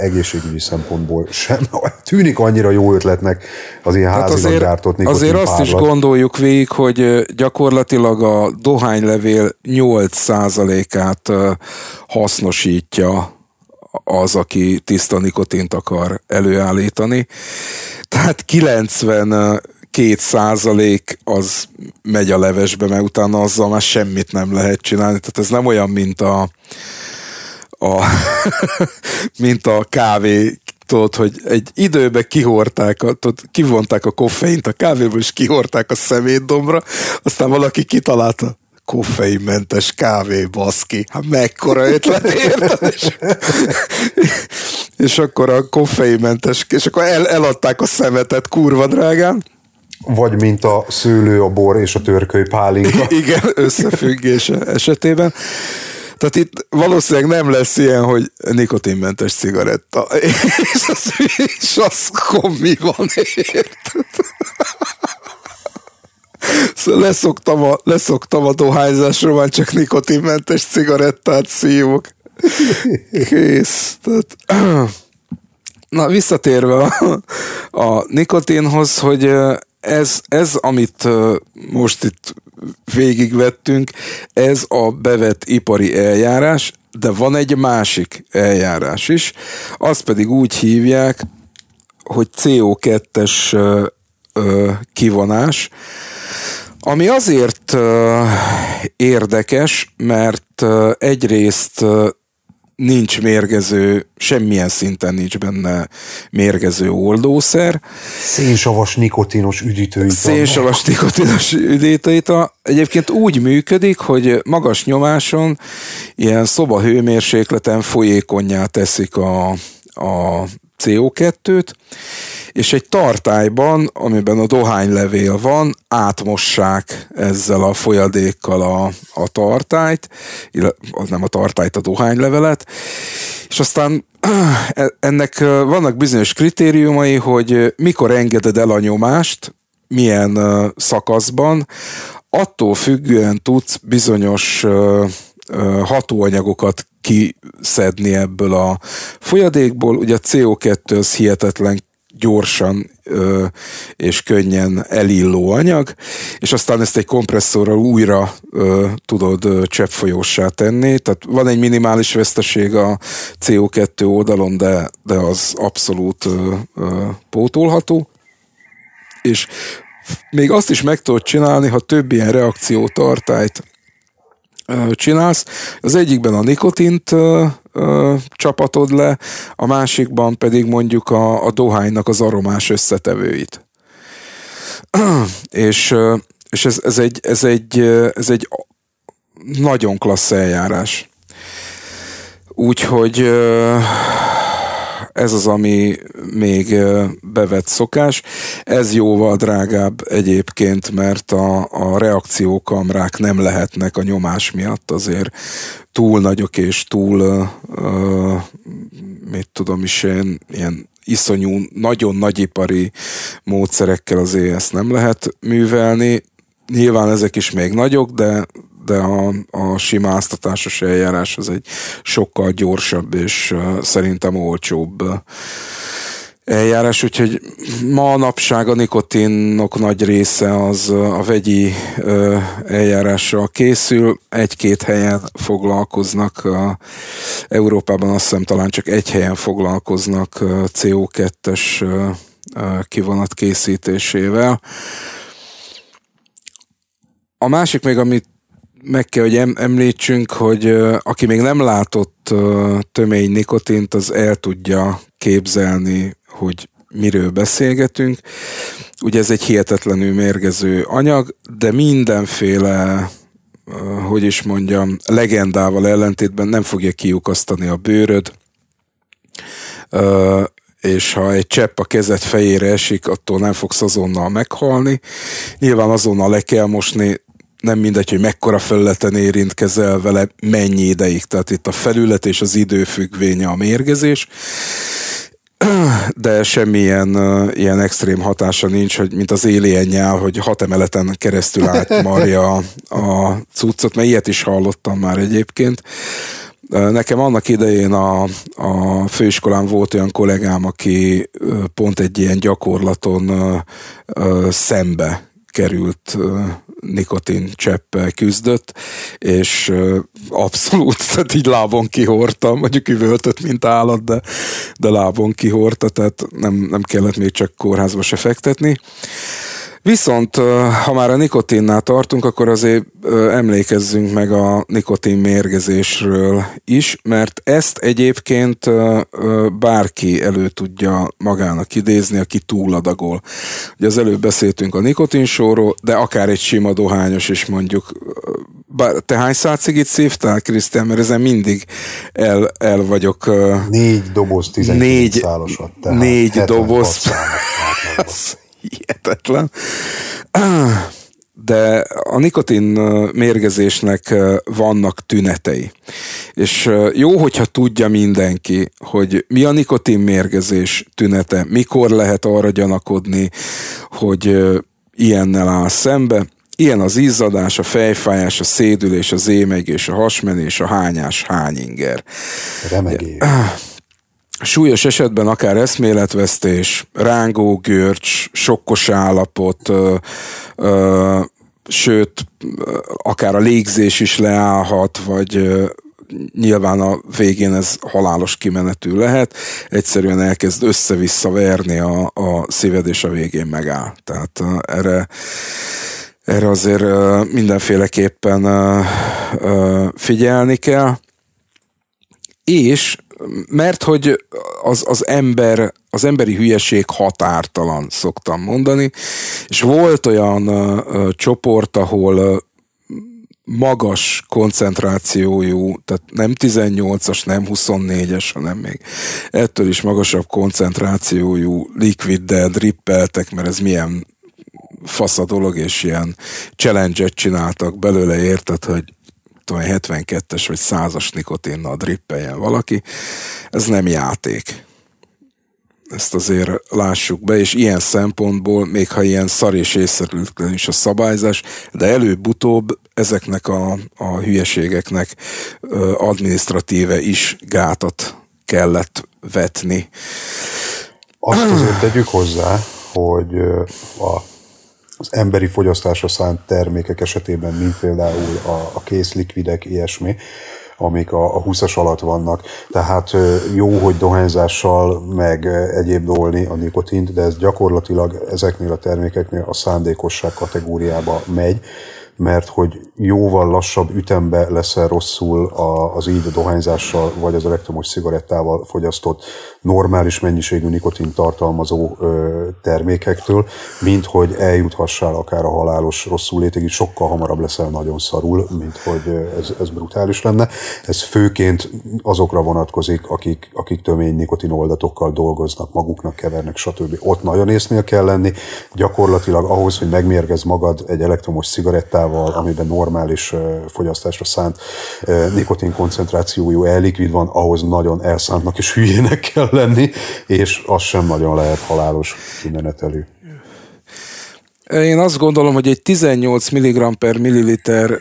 egészségügyi szempontból sem tűnik annyira jó ötletnek az ilyen házilag gyártott nikotin párlat. Azért azt is gondoljuk végig, hogy gyakorlatilag a dohánylevél 8%-át hasznosítja az, aki tiszta nikotint akar előállítani. Tehát 92% az megy a levesbe, mert utána azzal már semmit nem lehet csinálni. Tehát ez nem olyan, mint a kávé, tudod, hogy egy időben kivonták a koffeint a kávéből, és kihorták a szemétdombra, aztán valaki kitalálta, koffeinmentes kávé, baszki. Hát mekkora ötlet, érted? És akkor a koffeinmentes, és akkor eladták a szemetet kurva drágán. Vagy mint a szőlő, a bor és a törköly pálinka. Igen, összefüggése esetében. Tehát itt valószínűleg nem lesz ilyen, hogy nikotinmentes cigaretta. És az kommi van, érted? Szóval leszoktam a dohányzásról, már csak nikotinmentes cigarettát szívok. Kész. Tehát... Na, visszatérve a nikotinhoz, hogy ez, amit most itt végigvettünk, ez a bevett ipari eljárás, de van egy másik eljárás is, azt pedig úgy hívják, hogy CO2-es kivonás, Ami azért érdekes, mert egyrészt nincs mérgező, semmilyen szinten nincs benne mérgező oldószer. Szénsavas nikotinos üdítőital. Szénsavas nikotinos üdítőital. Egyébként úgy működik, hogy magas nyomáson, ilyen szobahőmérsékleten folyékonnyá teszik a CO2-t, és egy tartályban, amiben a dohánylevél van, átmossák ezzel a folyadékkal a tartályt, nem a tartályt, a dohánylevelet, és aztán ennek vannak bizonyos kritériumai, hogy mikor engeded el a nyomást, milyen szakaszban, attól függően tudsz bizonyos hatóanyagokat kiszedni ebből a folyadékból. Ugye a CO2 az hihetetlen gyorsan és könnyen elilló anyag, és aztán ezt egy kompresszorral újra tudod cseppfolyóssá tenni. Tehát van egy minimális veszteség a CO2 oldalon, de az abszolút pótolható. És még azt is meg tudod csinálni, ha több ilyen reakciótartályt csinálsz. Az egyikben a nikotint csapatod le, a másikban pedig mondjuk a dohánynak az aromás összetevőit. És ez egy nagyon klassz eljárás. Úgyhogy ez az, ami még bevett szokás. Ez jóval drágább egyébként, mert a reakciókamrák nem lehetnek a nyomás miatt azért túl nagyok és túl ilyen iszonyú, nagyon nagyipari módszerekkel azért ezt nem lehet művelni. Nyilván ezek is még nagyok, de a simáztatásos eljárás az egy sokkal gyorsabb és szerintem olcsóbb eljárás, úgyhogy manapság a nikotinok nagy része az a vegyi eljárással készül. Egy-két helyen foglalkoznak, Európában azt hiszem talán csak egy helyen foglalkoznak CO2-es kivonat készítésével. A másik még, amit meg kell, hogy említsünk, hogy aki még nem látott tömény nikotint, az el tudja képzelni, hogy miről beszélgetünk. Ugye ez egy hihetetlenül mérgező anyag, de mindenféle, legendával ellentétben nem fogja kiukasztani a bőröd, és ha egy csepp a kezed fejére esik, attól nem fogsz azonnal meghalni. Nyilván azonnal le kell mosni, nem mindegy, hogy mekkora felületen érintkezel vele, mennyi ideig. Tehát itt a felület és az idő függvénye a mérgezés, de semmilyen ilyen extrém hatása nincs, hogy mint az Alien nyál, hogy 6 emeleten keresztül átmarja a cuccot, mert ilyet is hallottam már egyébként. Nekem annak idején a főiskolán volt olyan kollégám, aki pont egy ilyen gyakorlaton szembe került nikotin cseppel küzdött, és abszolút, tehát így lábon kihordtam, mondjuk üvöltött, mint állat, de lábon kihordta, tehát nem kellett még csak kórházba se fektetni. Viszont, ha már a nikotinnál tartunk, akkor azért emlékezzünk meg a nikotin mérgezésről is, mert ezt egyébként bárki elő tudja magának idézni, aki túladagol. Ugye az előbb beszéltünk a nikotinsóról, de akár egy sima dohányos is mondjuk. Te hány száz cigit szívtál, Krisztián? Mert ezen mindig el vagyok. 4 doboz 12 szálosat. 4 doboz. Hihetetlen. De a nikotin mérgezésnek vannak tünetei. És jó, hogyha tudja mindenki, hogy mi a nikotin mérgezés tünete, mikor lehet arra gyanakodni, hogy ilyennel áll szembe. Ilyen az izzadás, a fejfájás, a szédülés, az émegés, a hasmenés, a hányás, hányinger. Remegés. Súlyos esetben akár eszméletvesztés, rángó görcs, sokkos állapot, sőt, akár a légzés is leállhat, vagy nyilván a végén ez halálos kimenetű lehet. Egyszerűen elkezd össze-vissza verni a szíved, és a végén megáll. Tehát erre erre azért mindenféleképpen figyelni kell. És mert hogy az emberi hülyeség határtalan, szoktam mondani, és volt olyan csoport, ahol magas koncentrációjú, tehát nem 18-as, nem 24-es, hanem még ettől is magasabb koncentrációjú liquiddel drippeltek, mert ez milyen fasz a dolog, és ilyen challenge-et csináltak belőle, érted, hogy 72-es vagy 100-as nikotinnal drippeljen valaki. Ez nem játék. Ezt azért lássuk be, és ilyen szempontból, még ha ilyen szar és észszerűtlen is a szabályzás, de előbb-utóbb ezeknek a hülyeségeknek adminisztratíve is gátat kellett vetni. Azt azért tegyük hozzá, hogy az emberi fogyasztásra szánt termékek esetében, mint például a kész likvidek, ilyesmi, amik a 20-as alatt vannak. Tehát jó, hogy dohányzással meg egyéb dolni a nikotint, de ez gyakorlatilag ezeknél a termékeknél a szándékosság kategóriába megy, mert hogy jóval lassabb ütembe leszel rosszul az így dohányzással vagy az elektromos cigarettával fogyasztott normális mennyiségű nikotint tartalmazó termékektől, mint hogy eljuthassál akár a halálos rosszullétig, sokkal hamarabb leszel nagyon szarul, mint hogy ez brutális lenne. Ez főként azokra vonatkozik, akik tömény nikotinoldatokkal dolgoznak, maguknak kevernek, stb. Ott nagyon észnél kell lenni. Gyakorlatilag ahhoz, hogy megmérgezd magad egy elektromos cigarettával, amiben normális fogyasztásra szánt nikotin koncentrációjú e-likvid van, ahhoz nagyon elszántnak és hülyének kell lenni, és az sem nagyon lehet halálos kimenetelű. Én azt gondolom, hogy egy 18 mg per milliliter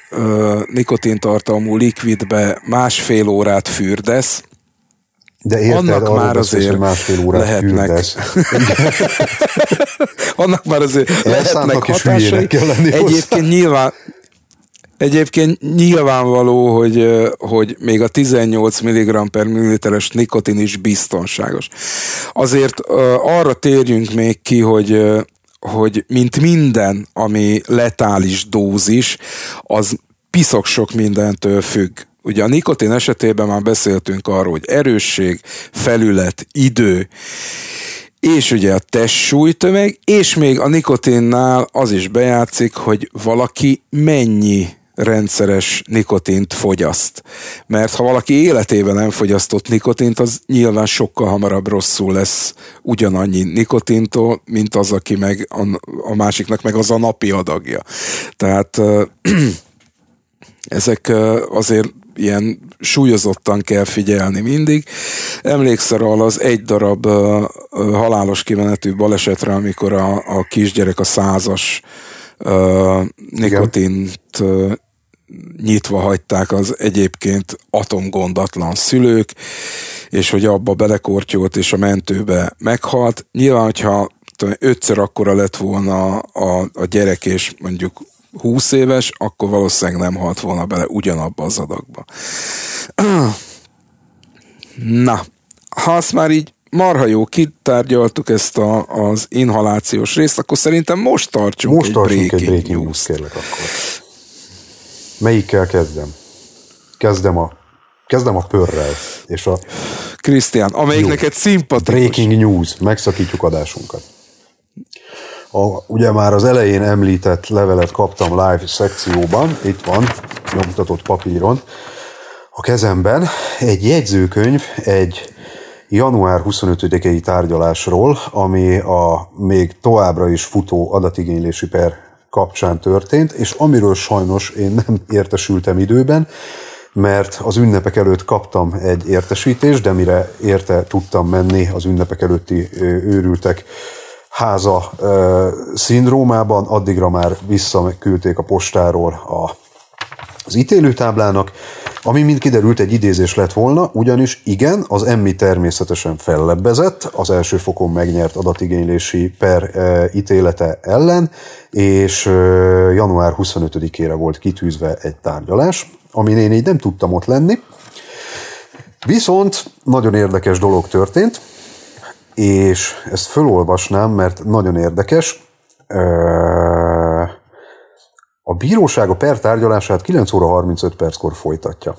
nikotintartalmú likvidbe másfél órát fürdesz, de érted, annak már azért lehetnek. Annak már azért lehetnek hatásai. Egyébként nyilvánvaló, hogy még a 18 mg per milliliteres nikotin is biztonságos. Azért arra térjünk még ki, hogy mint minden, ami letális dózis, az piszok sok mindentől függ. Ugye a nikotin esetében már beszéltünk arról, hogy erősség, felület, idő, és ugye a testsúlytömeg, és még a nikotinnál az is bejátszik, hogy valaki mennyi rendszeres nikotint fogyaszt. Mert ha valaki életében nem fogyasztott nikotint, az nyilván sokkal hamarabb rosszul lesz ugyanannyi nikotintól, mint az, aki meg a másiknak meg az a napi adagja. Tehát ezek azért ilyen súlyozottan kell figyelni mindig. Emlékszel az egy darab halálos kimenetű balesetre, amikor a kisgyerek a 100-as nikotint nyitva hagyták az egyébként atomgondatlan szülők, és hogy abba belekortyolt és a mentőbe meghalt. Nyilván, hogyha 5-szer akkora lett volna a gyerek, és mondjuk 20 éves, akkor valószínűleg nem halt volna bele ugyanabba az adagba. Na, ha azt már így marha jó kitárgyaltuk ezt az inhalációs részt, akkor szerintem most tartsunk egy breaking news-t. Kérlek, akkor. Melyikkel kezdem? Kezdem a pörrel. És a Krisztián, amelyik news. Neked szimpatikus. Breaking news. Megszakítjuk adásunkat. Ugye már az elején említett levelet kaptam live szekcióban, itt van, nyomtatott papíron, a kezemben egy jegyzőkönyv egy január 25-i tárgyalásról, ami a még továbbra is futó adatigénylési per kapcsán történt, és amiről sajnos én nem értesültem időben, mert az ünnepek előtt kaptam egy értesítést, de mire érte tudtam menni az ünnepek előtti őrültek háza szindrómában, addigra már visszaküldték a postáról az ítélőtáblának, ami mind kiderült egy idézés lett volna, ugyanis igen, az Emmi természetesen fellebbezett az első fokon megnyert adatigénylési per ítélete ellen, és január 25-ére volt kitűzve egy tárgyalás, amin én így nem tudtam ott lenni. Viszont nagyon érdekes dolog történt, és ezt fölolvasnám, mert nagyon érdekes. A bíróság a per tárgyalását 9 óra 35 perckor folytatja.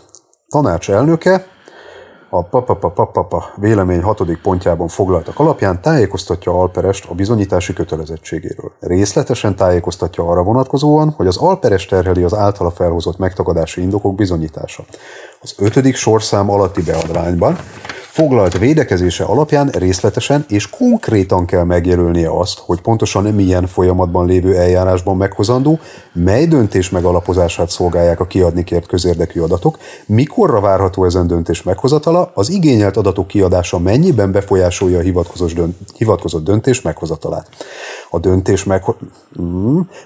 Tanács elnöke a vélemény 6. pontjában foglaltak alapján tájékoztatja Alperest a bizonyítási kötelezettségéről. Részletesen tájékoztatja arra vonatkozóan, hogy az Alperest terheli az általa felhozott megtagadási indokok bizonyítása. Az 5. sorszám alatti beadványban foglalt védekezése alapján részletesen és konkrétan kell megjelölnie azt, hogy pontosan milyen folyamatban lévő eljárásban meghozandó, mely döntés megalapozását szolgálják a kiadni kért közérdekű adatok, mikorra várható ezen döntés meghozatala, az igényelt adatok kiadása mennyiben befolyásolja a hivatkozott döntés meghozatalát.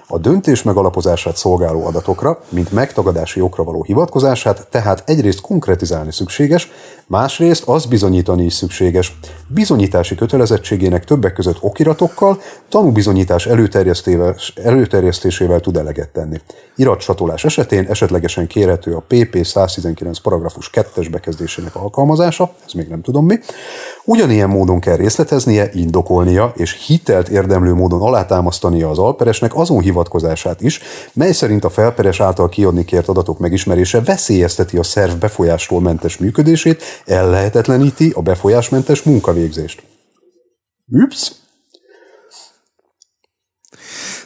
A döntés megalapozását szolgáló adatokra, mint megtagadási okra való hivatkozását, tehát egyrészt konkretizálni szükséges, másrészt az bizonyítani is szükséges. Bizonyítási kötelezettségének többek között okiratokkal, tanúbizonyítás előterjesztésével tud eleget tenni. Iratsatolás esetén esetlegesen kérhető a PP 119 paragrafus 2-es bekezdésének alkalmazása, ez még nem tudom mi. Ugyanilyen módon kell részleteznie, indokolnia és hitelt érdemlő módon alátámasztania az alperesnek azon hivatkozását is, mely szerint a felperes által kiadni kért adatok megismerése veszélyezteti a szerv befolyástól mentes működését, ellehetetleníti a befolyásmentes munkavégzést. Üps!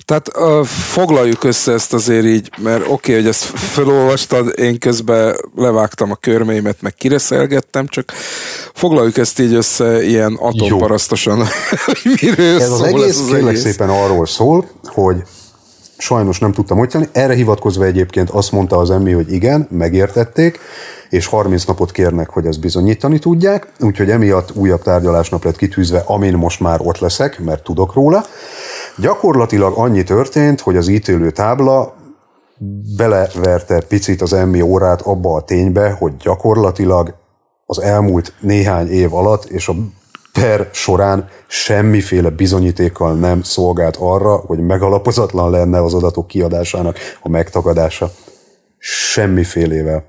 Tehát foglaljuk össze ezt azért így, mert oké, hogy ezt felolvastad, én közben levágtam a körméimet, meg kireszelgettem, csak foglaljuk ezt így össze ilyen atomparasztosan. Miről ez szól az egész? Ez kérlek szépen arról szól, hogy sajnos nem tudtam ott tenni. Erre hivatkozva egyébként azt mondta az Emmi, hogy igen, megértették, és 30 napot kérnek, hogy ezt bizonyítani tudják, úgyhogy emiatt újabb tárgyalásnap lett kitűzve, amin most már ott leszek, mert tudok róla. Gyakorlatilag annyi történt, hogy az ítélő tábla beleverte picit az Emmi órát abba a ténybe, hogy gyakorlatilag az elmúlt néhány év alatt és a per során semmiféle bizonyítékkal nem szolgált arra, hogy megalapozatlan lenne az adatok kiadásának a megtagadása. Semmifélével.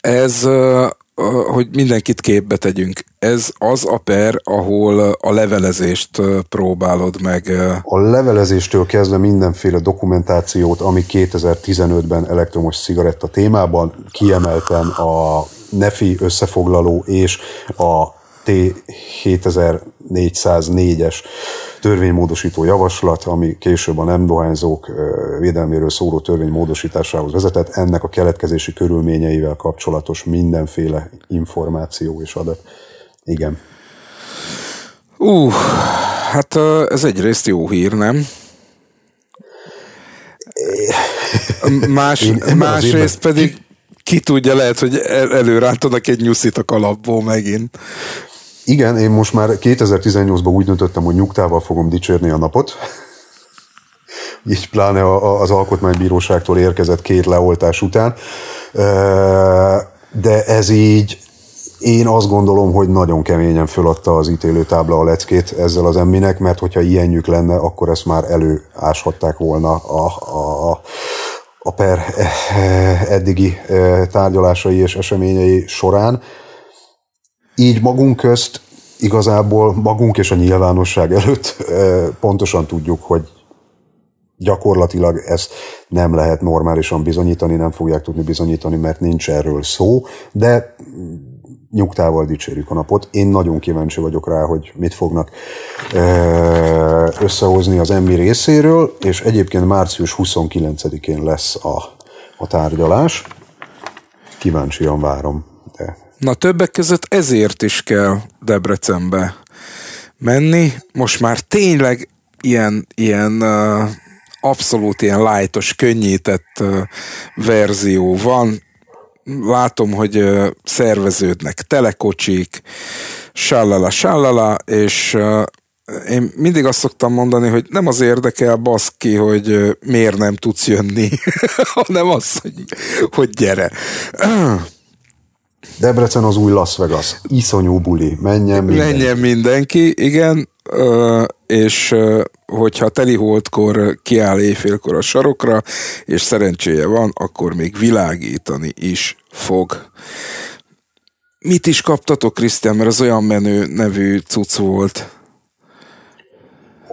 Ez, hogy mindenkit képbe tegyünk, ez az a per, ahol a levelezést próbálod meg. A levelezéstől kezdve mindenféle dokumentációt, ami 2015-ben elektromos cigaretta témában, kiemelten a NEFI összefoglaló és a T7404-es törvénymódosító javaslat, ami később a nem dohányzók védelméről szóló törvénymódosításához vezetett, ennek a keletkezési körülményeivel kapcsolatos mindenféle információ és adat. Igen. Hát ez egyrészt jó hír, nem? Másrészt pedig ki tudja, lehet, hogy előrántanak egy nyuszit a kalapból megint. Igen, én most már 2018-ban úgy döntöttem, hogy nyugtával fogom dicsérni a napot. Így pláne az Alkotmánybíróságtól érkezett két leoltás után. De ez így, én azt gondolom, hogy nagyon keményen föladta az ítélőtábla a leckét ezzel az Emminek, mert hogyha ilyenjük lenne, akkor ezt már előáshatták volna a per eddigi tárgyalásai és eseményei során. Így magunk közt, igazából magunk és a nyilvánosság előtt pontosan tudjuk, hogy gyakorlatilag ezt nem lehet normálisan bizonyítani, nem fogják tudni bizonyítani, mert nincs erről szó, de nyugtával dicsérjük a napot. Én nagyon kíváncsi vagyok rá, hogy mit fognak összehozni az Emmi részéről, és egyébként március 29-én lesz a tárgyalás. Kíváncsian várom. De. Na, többek között ezért is kell Debrecenbe menni. Most már tényleg ilyen abszolút ilyen light-os, könnyített verzió van. Látom, hogy szerveződnek telekocsik, sallala, és én mindig azt szoktam mondani, hogy nem az érdekel, baszki, hogy miért nem tudsz jönni, hanem az, hogy gyere. Debrecen az új Las Vegas. Iszonyú buli. Menjen mindenki, igen. És hogyha teliholdkor kiáll éjfélkor a sarokra, és szerencséje van, akkor még világítani is fog. Mit is kaptatok, Krisztián? Mert az olyan menő nevű cucc volt.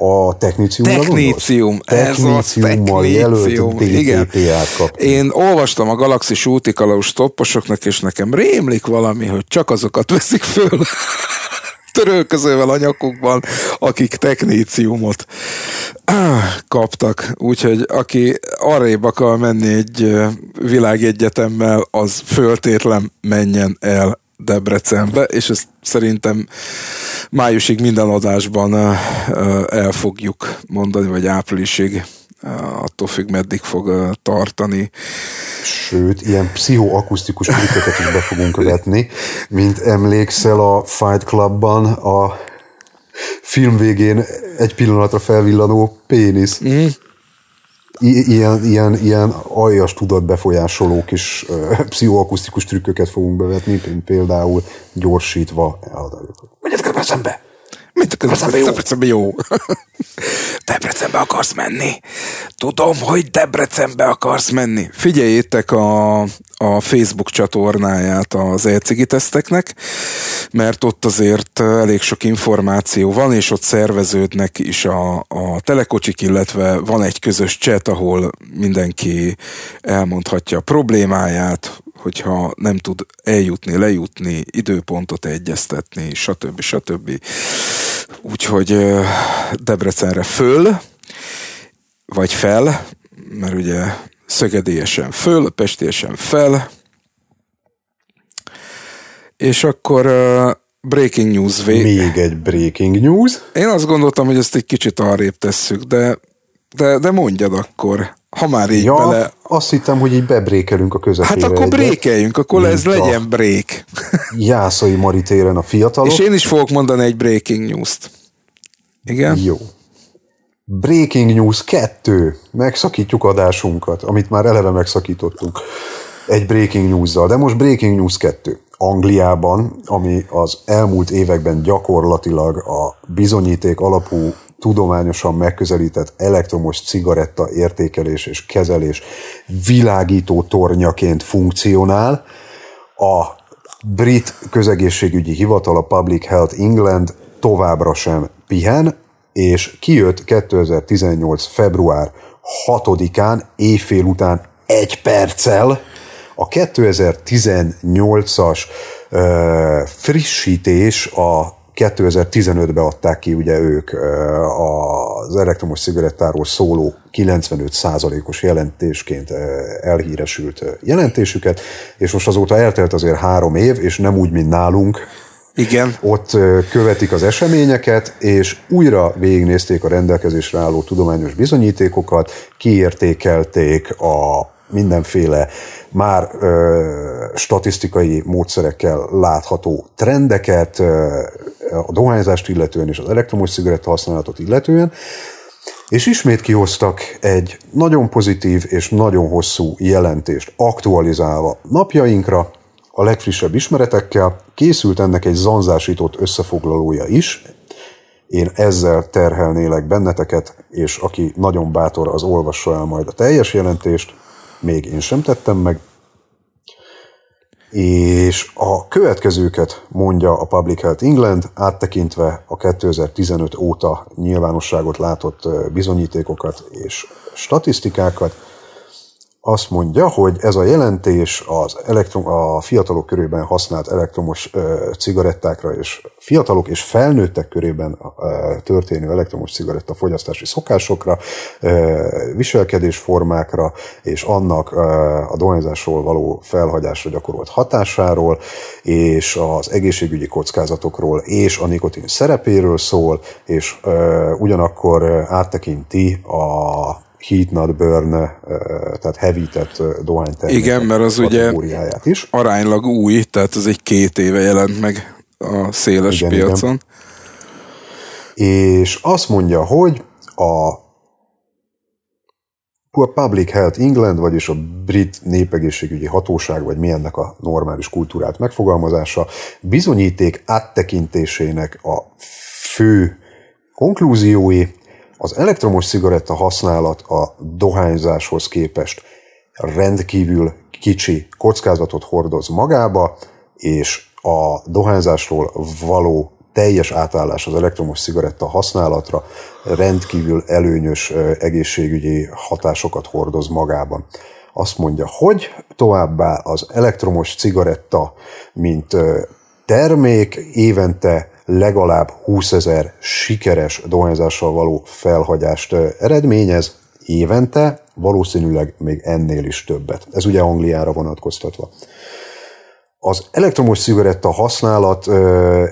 A technécium. Technéciummal jelölt DGPA-t kaptunk. Én olvastam a Galaxis Útikalauz Stopposoknak, és nekem rémlik valami, hogy csak azokat veszik föl törölközővel a nyakukban, akik technéciumot kaptak. Úgyhogy aki arrébb akar menni egy világegyetemmel, az föltétlen menjen el Debrecenbe, és ezt szerintem májusig minden adásban el fogjuk mondani, vagy áprilisig, attól függ, meddig fog tartani. Sőt, ilyen pszichoakusztikus trükköket is be fogunk vetni, mint emlékszel a Fight Clubban a film végén egy pillanatra felvillanó pénisz. Mm. Ilyen aljas tudatbefolyásoló kis pszichoakusztikus trükköket fogunk bevetni, például gyorsítva elhatározott. Menjetek be szembe! Debrecenbe jó. Debrecenbe akarsz menni? Tudom, hogy Debrecenbe akarsz menni. Figyeljétek a Facebook csatornáját az Ecigiteszteknek, mert ott azért elég sok információ van, és ott szerveződnek is a telekocsik, illetve van egy közös chat, ahol mindenki elmondhatja a problémáját, hogyha nem tud eljutni, lejutni, időpontot egyeztetni, stb. Úgyhogy Debrecenre föl, vagy fel, mert ugye szögedélyesen föl, pestélyesen fel, és akkor breaking news még egy breaking news. Én azt gondoltam, hogy ezt egy kicsit arrébb tesszük, de mondjad akkor. Ha már így bele... Azt hittem, hogy így bebrékelünk a közepére. Hát akkor brékeljünk, akkor ez legyen brék. Jászai Mari téren a fiatalok. És én is fogok mondani egy breaking news-t. Igen? Jó. Breaking news 2. Megszakítjuk adásunkat, amit már eleve megszakítottunk egy breaking news-zal. De most breaking news 2. Angliában, ami az elmúlt években gyakorlatilag a bizonyíték alapú tudományosan megközelített elektromos cigaretta értékelés és kezelés világító tornyaként funkcionál. A brit közegészségügyi hivatal, a Public Health England továbbra sem pihen, és kijött 2018. február 6-án éjfél után 1 perccel a 2018-as frissítés, a 2015-ben adták ki ugye ők az elektromos cigarettáról szóló 95%-os jelentésként elhíresült jelentésüket, és most azóta eltelt azért 3 év, és nem úgy, mint nálunk. Igen. Ott követik az eseményeket, és újra végignézték a rendelkezésre álló tudományos bizonyítékokat, kiértékelték a mindenféle már statisztikai módszerekkel látható trendeket, a dohányzást illetően és az elektromos cigaretta használatot illetően, és ismét kihoztak egy nagyon pozitív és nagyon hosszú jelentést, aktualizálva napjainkra, a legfrissebb ismeretekkel. Készült ennek egy zanzásított összefoglalója is. Én ezzel terhelnélek benneteket, és aki nagyon bátor, az olvassa el majd a teljes jelentést. Még én sem tettem meg. És a következőket mondja a Public Health England, áttekintve a 2015 óta nyilvánosságot látott bizonyítékokat és statisztikákat. Azt mondja, hogy ez a jelentés az a fiatalok körében használt elektromos cigarettákra és fiatalok és felnőttek körében történő elektromos cigaretta fogyasztási szokásokra, viselkedésformákra és annak a dohányzásról való felhagyásra gyakorolt hatásáról, és az egészségügyi kockázatokról és a nikotin szerepéről szól, és ugyanakkor áttekinti a heat not burn, tehát hevített dohánytermékek. Igen, mert az ugye is aránylag új, tehát ez egy 2 éve jelent meg a széles piacon. Igen. És azt mondja, hogy a Public Health England, vagyis a brit népegészségügyi hatóság, vagy mi ennek a normális kultúrát megfogalmazása, bizonyíték áttekintésének a fő konklúziói: az elektromos cigaretta használat a dohányzáshoz képest rendkívül kicsi kockázatot hordoz magába, és a dohányzásról való teljes átállás az elektromos cigaretta használatra rendkívül előnyös egészségügyi hatásokat hordoz magában. Azt mondja, hogy továbbá az elektromos cigaretta, mint termék évente legalább 20 000 sikeres dohányzással való felhagyást eredményez, évente, valószínűleg még ennél is többet. Ez ugye Angliára vonatkoztatva. Az elektromos cigaretta használat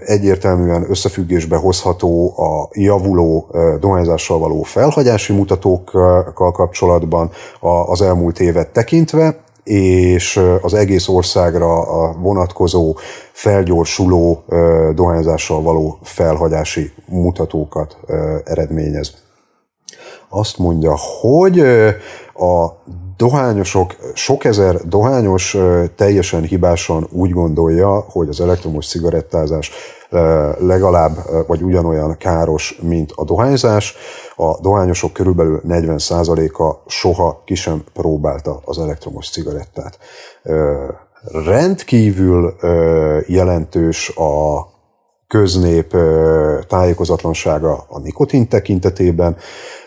egyértelműen összefüggésbe hozható a javuló dohányzással való felhagyási mutatókkal kapcsolatban az elmúlt évet tekintve, és az egész országra vonatkozó felgyorsuló dohányzással való felhagyási mutatókat eredményez. Azt mondja, hogy a dohányosok, sok ezer dohányos teljesen hibásan úgy gondolja, hogy az elektromos cigarettázás legalább vagy ugyanolyan káros, mint a dohányzás. A dohányosok körülbelül 40%-a soha ki sem próbálta az elektromos cigarettát. Rendkívül jelentős a köznép tájékozatlansága a nikotin tekintetében.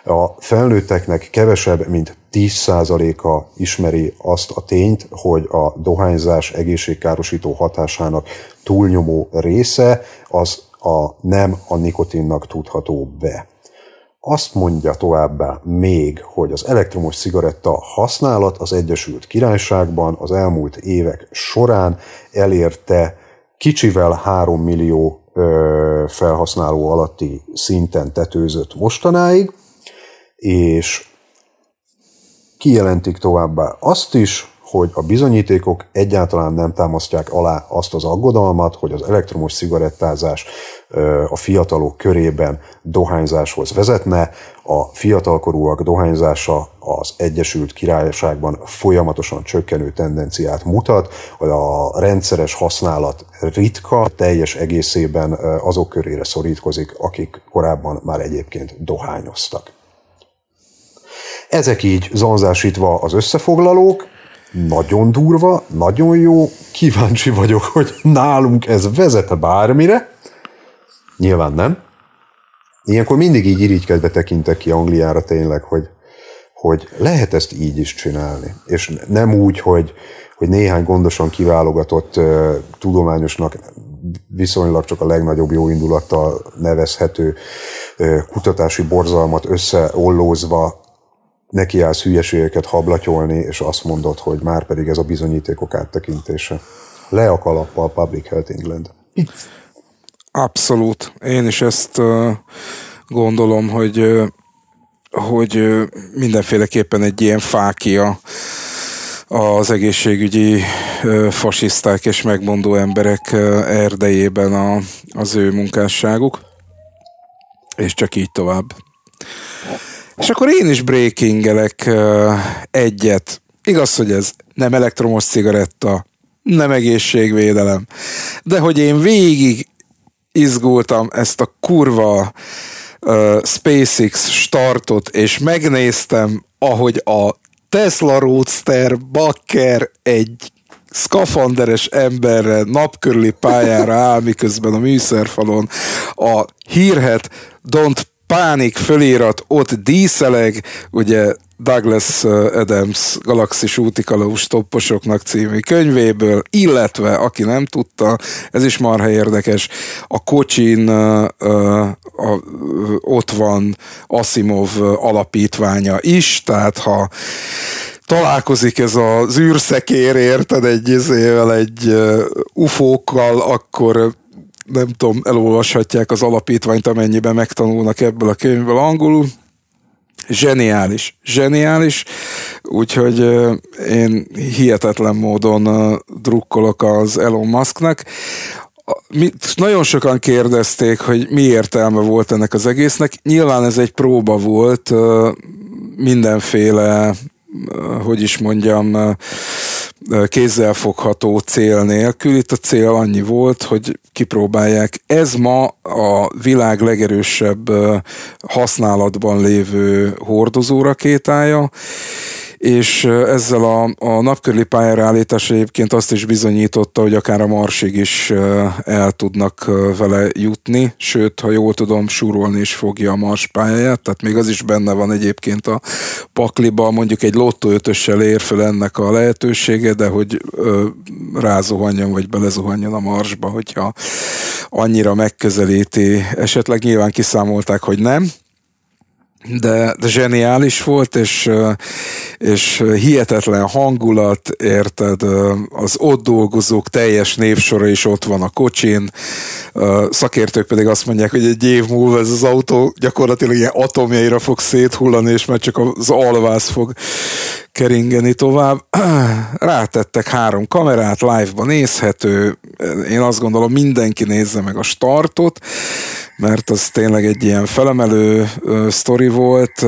A felnőtteknek kevesebb, mint 10%-a ismeri azt a tényt, hogy a dohányzás egészségkárosító hatásának túlnyomó része az nem a nikotinnak tudható be. Azt mondja továbbá még, hogy az elektromos cigaretta használat az Egyesült Királyságban az elmúlt évek során elérte kicsivel 3 millió felhasználó alatti szinten tetőzött mostanáig, és kijelentik továbbá azt is, hogy a bizonyítékok egyáltalán nem támasztják alá azt az aggodalmat, hogy az elektromos cigarettázás a fiatalok körében dohányzáshoz vezetne. A fiatalkorúak dohányzása az Egyesült Királyságban folyamatosan csökkenő tendenciát mutat, a rendszeres használat ritka, teljes egészében azok körére szorítkozik, akik korábban már egyébként dohányoztak. Ezek így zanzásítva az összefoglalók. Nagyon durva, nagyon jó, kíváncsi vagyok, hogy nálunk ez vezet bármire. Nyilván nem. Ilyenkor mindig így irigykedve tekintek ki Angliára tényleg, hogy lehet ezt így is csinálni. És nem úgy, hogy néhány gondosan kiválogatott tudományosnak viszonylag csak a legnagyobb jóindulattal nevezhető kutatási borzalmat összeollózva nekiállsz hülyeségeket hablatyolni, és azt mondod, hogy már pedig ez a bizonyítékok áttekintése. Le a kalappal, Public Health England. Abszolút. Én is ezt gondolom, hogy mindenféleképpen egy ilyen fákja az egészségügyi fasiszták és megmondó emberek erdejében az ő munkásságuk. És csak így tovább. És akkor én is breakingelek egyet. Igaz, hogy ez nem elektromos cigaretta, nem egészségvédelem, de hogy én végig izgultam ezt a kurva SpaceX startot, és megnéztem, ahogy a Tesla Roadster bakker egy szkafanderes emberre napkörüli pályára áll, miközben a műszerfalon a hírhet Don't Pánik fölirat ott díszeleg, ugye Douglas Adams Galaxis Útikalauz Stopposoknak című könyvéből, illetve, aki nem tudta, ez is marha érdekes, a kocsin ott van Asimov alapítványa is, tehát ha találkozik ez az űrszekér, érted, egy ufókkal, akkor nem tudom, elolvashatják az alapítványt, amennyiben megtanulnak ebből a könyvből angolul. Zseniális, zseniális. Úgyhogy én hihetetlen módon drukkolok az Elon Musknak. Nagyon sokan kérdezték, hogy mi értelme volt ennek az egésznek. Nyilván ez egy próba volt mindenféle, hogy is mondjam, kézzelfogható cél nélkül. Itt a cél annyi volt, hogy kipróbálják. Ez ma a világ legerősebb használatban lévő hordozórakétája, és ezzel a napkörüli pályára állítás egyébként azt is bizonyította, hogy akár a Marsig is el tudnak vele jutni, sőt, ha jól tudom, súrolni is fogja a Mars pályáját, tehát még az is benne van egyébként a pakliba, mondjuk egy lottóötössel ér fel ennek a lehetősége, de hogy rázuhanjon, vagy belezuhanjon a Marsba, hogyha annyira megközelíti, esetleg nyilván kiszámolták, hogy nem, de zseniális volt, és hihetetlen hangulat, érted, az ott dolgozók teljes névsora is ott van a kocsin, szakértők pedig azt mondják, hogy egy év múlva ez az autó gyakorlatilag ilyen atomjaira fog széthullani, és már csak az alvász fog keringeni tovább. Rátettek 3 kamerát, live-ban nézhető, én azt gondolom, mindenki nézze meg a startot, mert az tényleg egy ilyen felemelő sztori volt.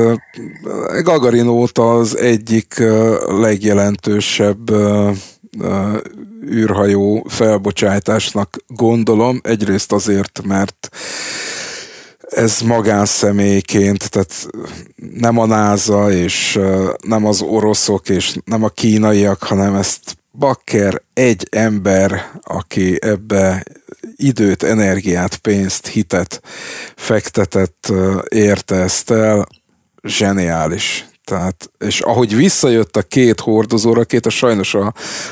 Gagarin óta az egyik legjelentősebb űrhajó felbocsátásnak gondolom, egyrészt azért, mert ez magánszemélyként, tehát nem a NASA, és nem az oroszok, és nem a kínaiak, hanem ezt bakker egy ember, aki ebbe időt, energiát, pénzt, hitet fektetett, érte ezt el, zseniális. Tehát, és ahogy visszajött a 2 hordozórakéta, sajnos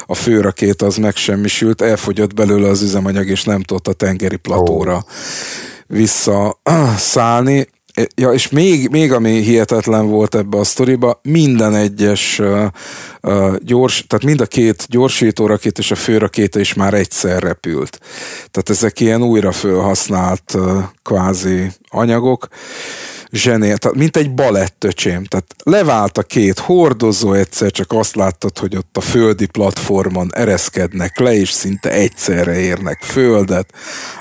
a főrakéta az megsemmisült, elfogyott belőle az üzemanyag, és nem tudott a tengeri platóra visszaszállni. Ja, és még ami hihetetlen volt ebbe a sztoriba, minden egyes gyors, tehát mind a 2 gyorsítórakét és a főrakéta is már egyszer repült. Tehát ezek ilyen újra felhasznált kvázi anyagok. Zsenél, tehát mint egy balettöcsém. Tehát levált a 2 hordozó, egyszer csak azt láttad, hogy ott a földi platformon ereszkednek le, és szinte egyszerre érnek földet.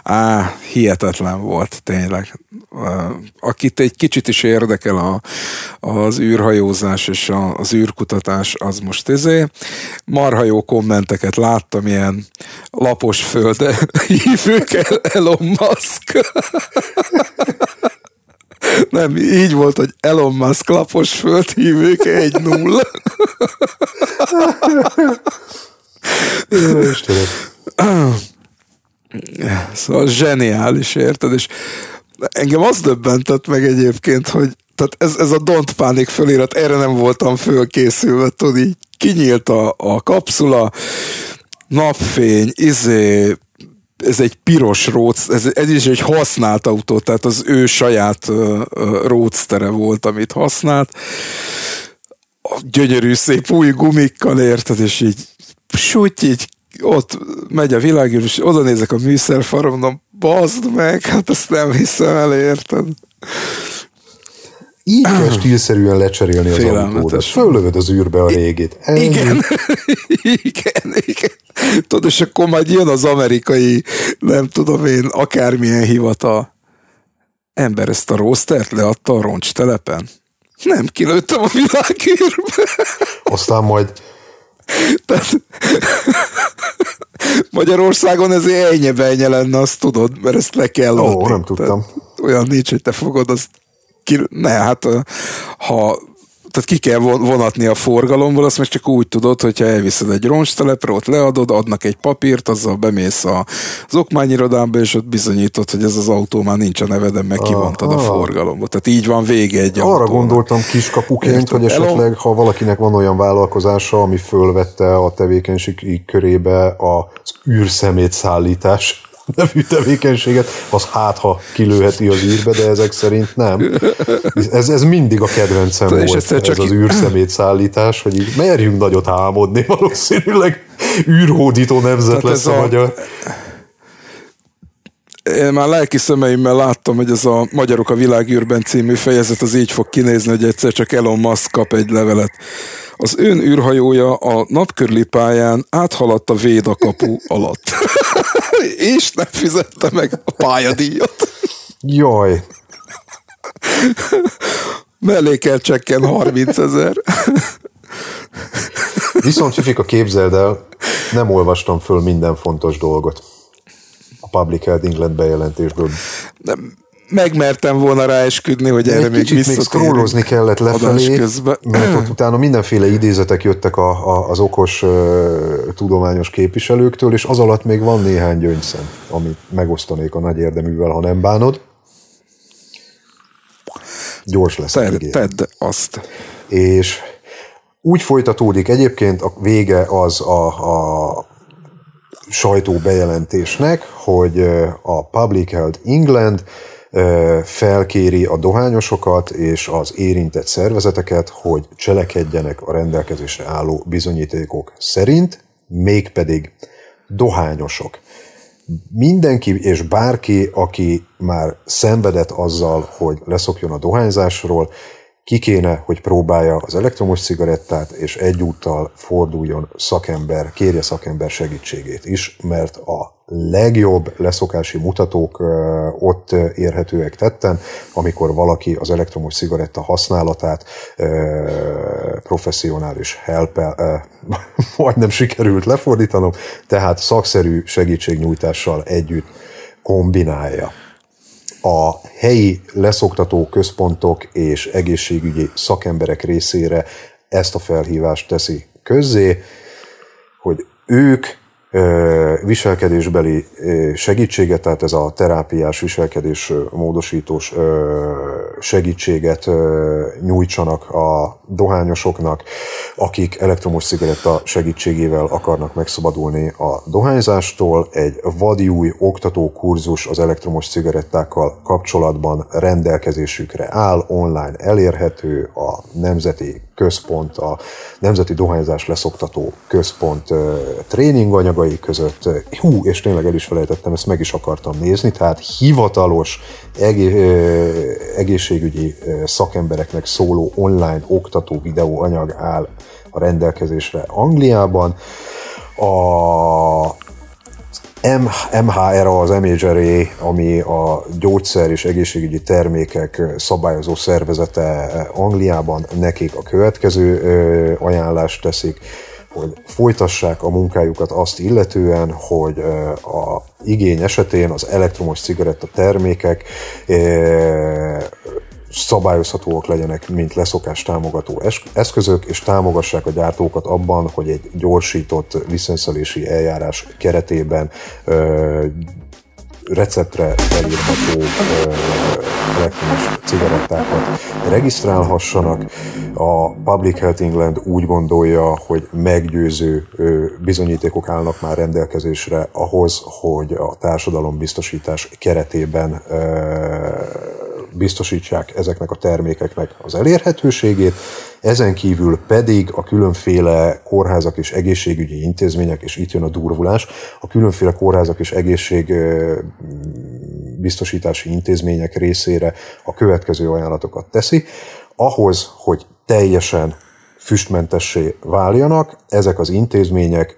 Á, hihetetlen volt tényleg. Akit egy kicsit is érdekel az űrhajózás és az űrkutatás, az most marha jó kommenteket láttam, ilyen lapos földe hívők Elon Musk. Nem, így volt, hogy Elon Musk lapos földhívők 1-0. Szóval zseniális, érted? És engem az döbbentett meg egyébként, hogy tehát ez a Don't Panic felirat, erre nem voltam fölkészülve, tudod, így kinyílt a kapszula, napfény, ez egy piros Roadster, ez is egy használt autó, tehát az ő saját Roadster-e volt, amit használt. Gyönyörű, szép új gumikkal, érted, és így sújt, így ott megy a világűr, és oda nézek a műszerfalra, mondom, bazd meg, hát ezt nem hiszem el, érted. Így kell stílszerűen lecserélni az autódat. Föllövöd az űrbe a régit. Igen. Igen. Tudod, és akkor majd jön az amerikai, nem tudom én, akármilyen hivatal. Ember, ezt a Roadstert leadta a roncstelepen? Nem, kilőttem a világűrbe. Aztán majd... Tehát... Magyarországon ezért ennyi lenne, azt tudod, mert ezt le kell adni. Ó, nem tudtam. Tehát olyan nincs, hogy te fogod azt... tehát ki kell vonatni a forgalomból, azt meg csak úgy tudod, hogyha elviszed egy roncstelepre, ott leadod, adnak egy papírt, azzal bemész az okmányirodámba, és ott bizonyítod, hogy ez az autó már nincs a neveden, meg kivontad a forgalomból. Tehát így van vége egy autónak. Arra gondoltam kiskapuként, hogy esetleg, ha valakinek van olyan vállalkozása, ami fölvette a tevékenység körébe az űrszemét szállítás nevű tevékenységet, az ha kilőheti az űrbe, de ezek szerint nem. Ez mindig a kedvencem volt, ez az űrszemét szállítás, hogy így merjünk nagyot álmodni, valószínűleg űrhódító nemzet lesz a magyar. Én már lelki szemeimmel láttam, hogy ez a Magyarok a világűrben című fejezet, az így fog kinézni, hogy egyszer csak Elon Musk kap egy levelet. Az ön űrhajója a napkörüli pályán áthaladt a Véda kapu alatt. És nem fizette meg a pályadíjat. Jaj. Mellékelcsekken 30 000. Viszont Fifika, képzeld el, nem olvastam föl minden fontos dolgot. Public Health England bejelentésből. megmertem volna ráesküdni, hogy erre még visszatérünk. Még scrollozni kellett lefelé, mert ott utána mindenféle idézetek jöttek az okos tudományos képviselőktől, és az alatt még van néhány gyöngyszem, amit megosztanék a nagy érdeművel, ha nem bánod. Gyors lesz. Tedd azt. És úgy folytatódik egyébként, a vége az a sajtó bejelentésnek, hogy a Public Health England felkéri a dohányosokat és az érintett szervezeteket, hogy cselekedjenek a rendelkezésre álló bizonyítékok szerint, mégpedig dohányosok. Mindenki és bárki, aki már szenvedett azzal, hogy leszokjon a dohányzásról, ki kéne, hogy próbálja az elektromos cigarettát, és egyúttal forduljon kérje szakember segítségét is, mert a legjobb leszokási mutatók ott érhetőek tetten, amikor valaki az elektromos cigaretta használatát professzionális helppel, majdnem sikerült lefordítanom, tehát szakszerű segítségnyújtással együtt kombinálja. A helyi leszoktató központok és egészségügyi szakemberek részére ezt a felhívást teszi közzé, hogy ők viselkedésbeli segítséget, tehát ez a terápiás viselkedés módosítós segítséget nyújtsanak a dohányosoknak, akik elektromos cigaretta segítségével akarnak megszabadulni a dohányzástól. Egy vadjúj oktatókurzus az elektromos cigarettákkal kapcsolatban rendelkezésükre áll, online elérhető a Nemzeti Központ, a Nemzeti Dohányzás Leszoktató Központ tréninganyagai között. Hú, és tényleg el is felejtettem, ezt meg is akartam nézni, tehát hivatalos egészségügyi szakembereknek szóló online oktató videóanyag áll a rendelkezésre Angliában. A MHRA, az MHRA, ami a gyógyszer és egészségügyi termékek szabályozó szervezete Angliában, nekik a következő ajánlást teszik, hogy folytassák a munkájukat azt illetően, hogy a igény esetén az elektromos cigaretta termékek szabályozhatóak legyenek, mint leszokás támogató eszközök, és támogassák a gyártókat abban, hogy egy gyorsított licenszelési eljárás keretében receptre felírható elektromos cigarettákat regisztrálhassanak. A Public Health England úgy gondolja, hogy meggyőző bizonyítékok állnak már rendelkezésre ahhoz, hogy a társadalombiztosítás keretében biztosítsák ezeknek a termékeknek az elérhetőségét, ezen kívül pedig a különféle kórházak és egészségügyi intézmények, és itt jön a durvulás, a különféle kórházak és egészségbiztosítási intézmények részére a következő ajánlatokat teszi, ahhoz, hogy teljesen füstmentessé váljanak, ezek az intézmények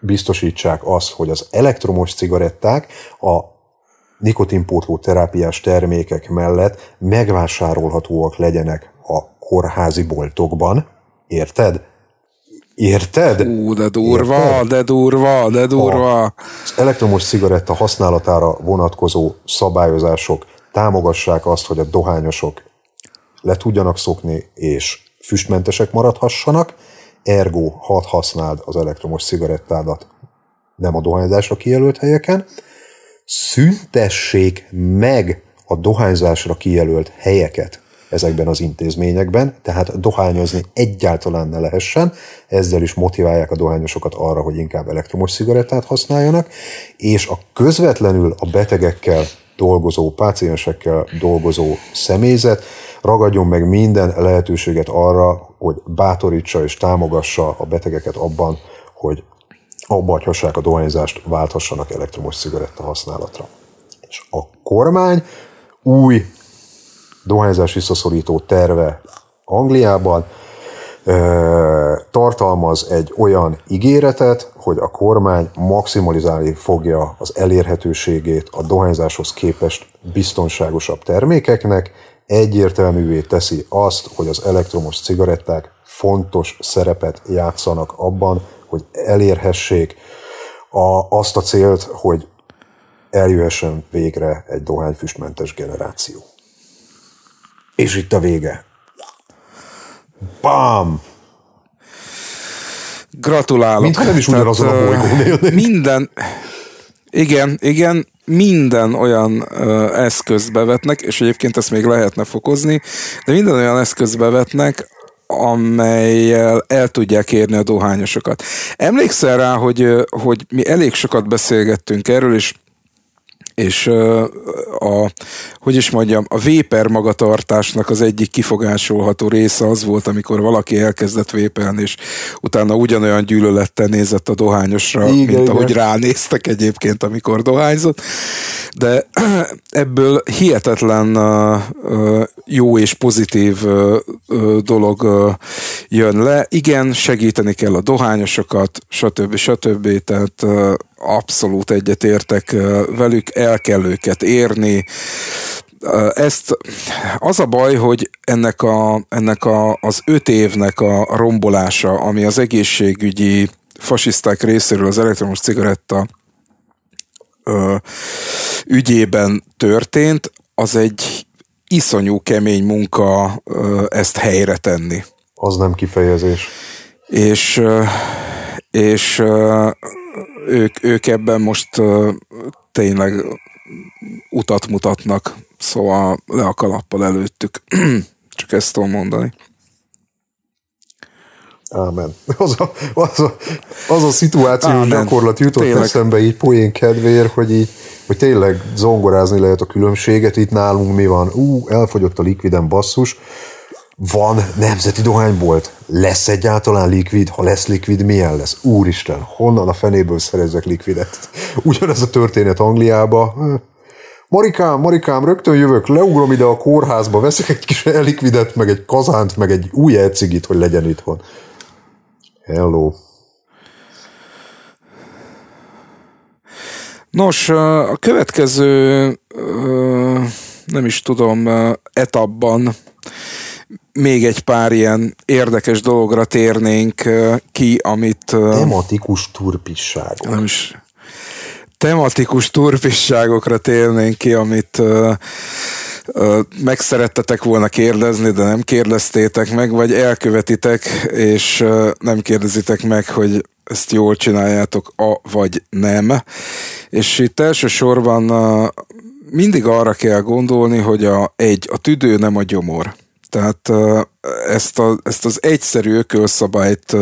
biztosítsák azt, hogy az elektromos cigaretták a nikotinpótló terápiás termékek mellett megvásárolhatóak legyenek a kórházi boltokban. Érted? Érted? Ú, de durva, érted? De durva. Az elektromos cigaretta használatára vonatkozó szabályozások támogassák azt, hogy a dohányosok le tudjanak szokni és füstmentesek maradhassanak, ergo hadd használd az elektromos cigarettádat nem a dohányzásra kijelölt helyeken, szüntessék meg a dohányzásra kijelölt helyeket ezekben az intézményekben, tehát dohányozni egyáltalán ne lehessen, ezzel is motiválják a dohányosokat arra, hogy inkább elektromos cigarettát használjanak, és a közvetlenül a betegekkel dolgozó, páciensekkel dolgozó személyzet ragadjon meg minden lehetőséget arra, hogy bátorítsa és támogassa a betegeket abban, hogy abba hagyhassák a dohányzást, válthassanak elektromos cigaretta használatra. És a kormány új dohányzás visszaszorító terve Angliában tartalmaz egy olyan ígéretet, hogy a kormány maximalizálni fogja az elérhetőségét a dohányzáshoz képest biztonságosabb termékeknek, egyértelművé teszi azt, hogy az elektromos cigaretták fontos szerepet játszanak abban, hogy elérhessék azt a célt, hogy eljöhessen végre egy dohányfüstmentes generáció. És itt a vége. Bám! Gratulálok! Mintha nem is ugyanazon a bolygón élnék. Minden... Igen, igen, minden olyan eszközt bevetnek, és egyébként ezt még lehetne fokozni, de minden olyan eszközt bevetnek, amelyel el tudják érni a dohányosokat. Emlékszel rá, hogy mi elég sokat beszélgettünk erről, és a véper magatartásnak az egyik kifogásolható része az volt, amikor valaki elkezdett vépelni, és utána ugyanolyan gyűlölettel nézett a dohányosra, igen, mint ahogy ránéztek egyébként, amikor dohányzott. De ebből hihetetlen jó és pozitív dolog jön le. Igen, segíteni kell a dohányosokat, stb. Tehát abszolút egyetértek velük, el kell őket érni. Ezt, az a baj, hogy ennek az 5 évnek a rombolása, ami az egészségügyi fasiszták részéről az elektromos cigaretta ügyében történt, az egy iszonyú kemény munka ezt helyre tenni. Az nem kifejezés. És ők ebben most tényleg utat mutatnak, szóval le a kalappal előttük. Csak ezt tudom mondani. Ámen. Az a szituáció, ámen, gyakorlat jutott tényleg eszembe így poén kedvéért, hogy tényleg zongorázni lehet a különbséget. Itt nálunk mi van? Elfogyott a likviden, basszus. Van nemzeti dohánybolt? Lesz egyáltalán likvid? Ha lesz likvid, milyen lesz? Úristen, honnan a fenéből szerezzek likvidet? Ugyanez a történet Angliába. Marikám, rögtön jövök, leugrom ide a kórházba, veszek egy kis likvidet, meg egy kazánt, meg egy új ecigit, hogy legyen itthon. Hello. Nos, a következő nem is tudom, etapban még egy pár ilyen érdekes dologra térnénk ki, amit... Tematikus turpisságok. Nem is. Tematikus turpisságokra térnénk ki, amit meg szerettetek volna kérdezni, de nem kérdeztétek meg, vagy elkövetitek, és nem kérdezitek meg, hogy ezt jól csináljátok, vagy nem. És itt elsősorban mindig arra kell gondolni, hogy a tüdő, nem a gyomor. Tehát ezt az egyszerű ökölszabályt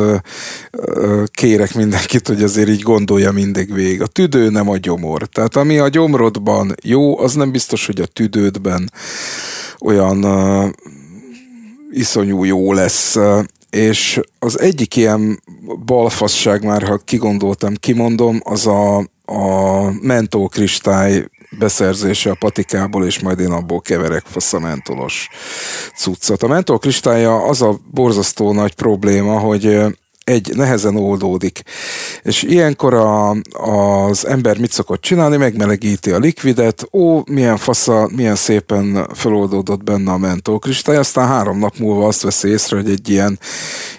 kérek mindenkit, hogy azért így gondolja mindig végig. A tüdő, nem a gyomor. Tehát ami a gyomrodban jó, az nem biztos, hogy a tüdődben olyan iszonyú jó lesz. És az egyik ilyen balfasság, már ha kigondoltam, kimondom, az a mentolkristály beszerzése a patikából, és majd én abból keverek fasz a mentolos cuccot. A mentol kristálya az a borzasztó nagy probléma, hogy egy nehezen oldódik. És ilyenkor az ember mit szokott csinálni? Megmelegíti a likvidet, milyen fasza, milyen szépen feloldódott benne a mentol kristály, aztán 3 nap múlva azt veszi észre, hogy egy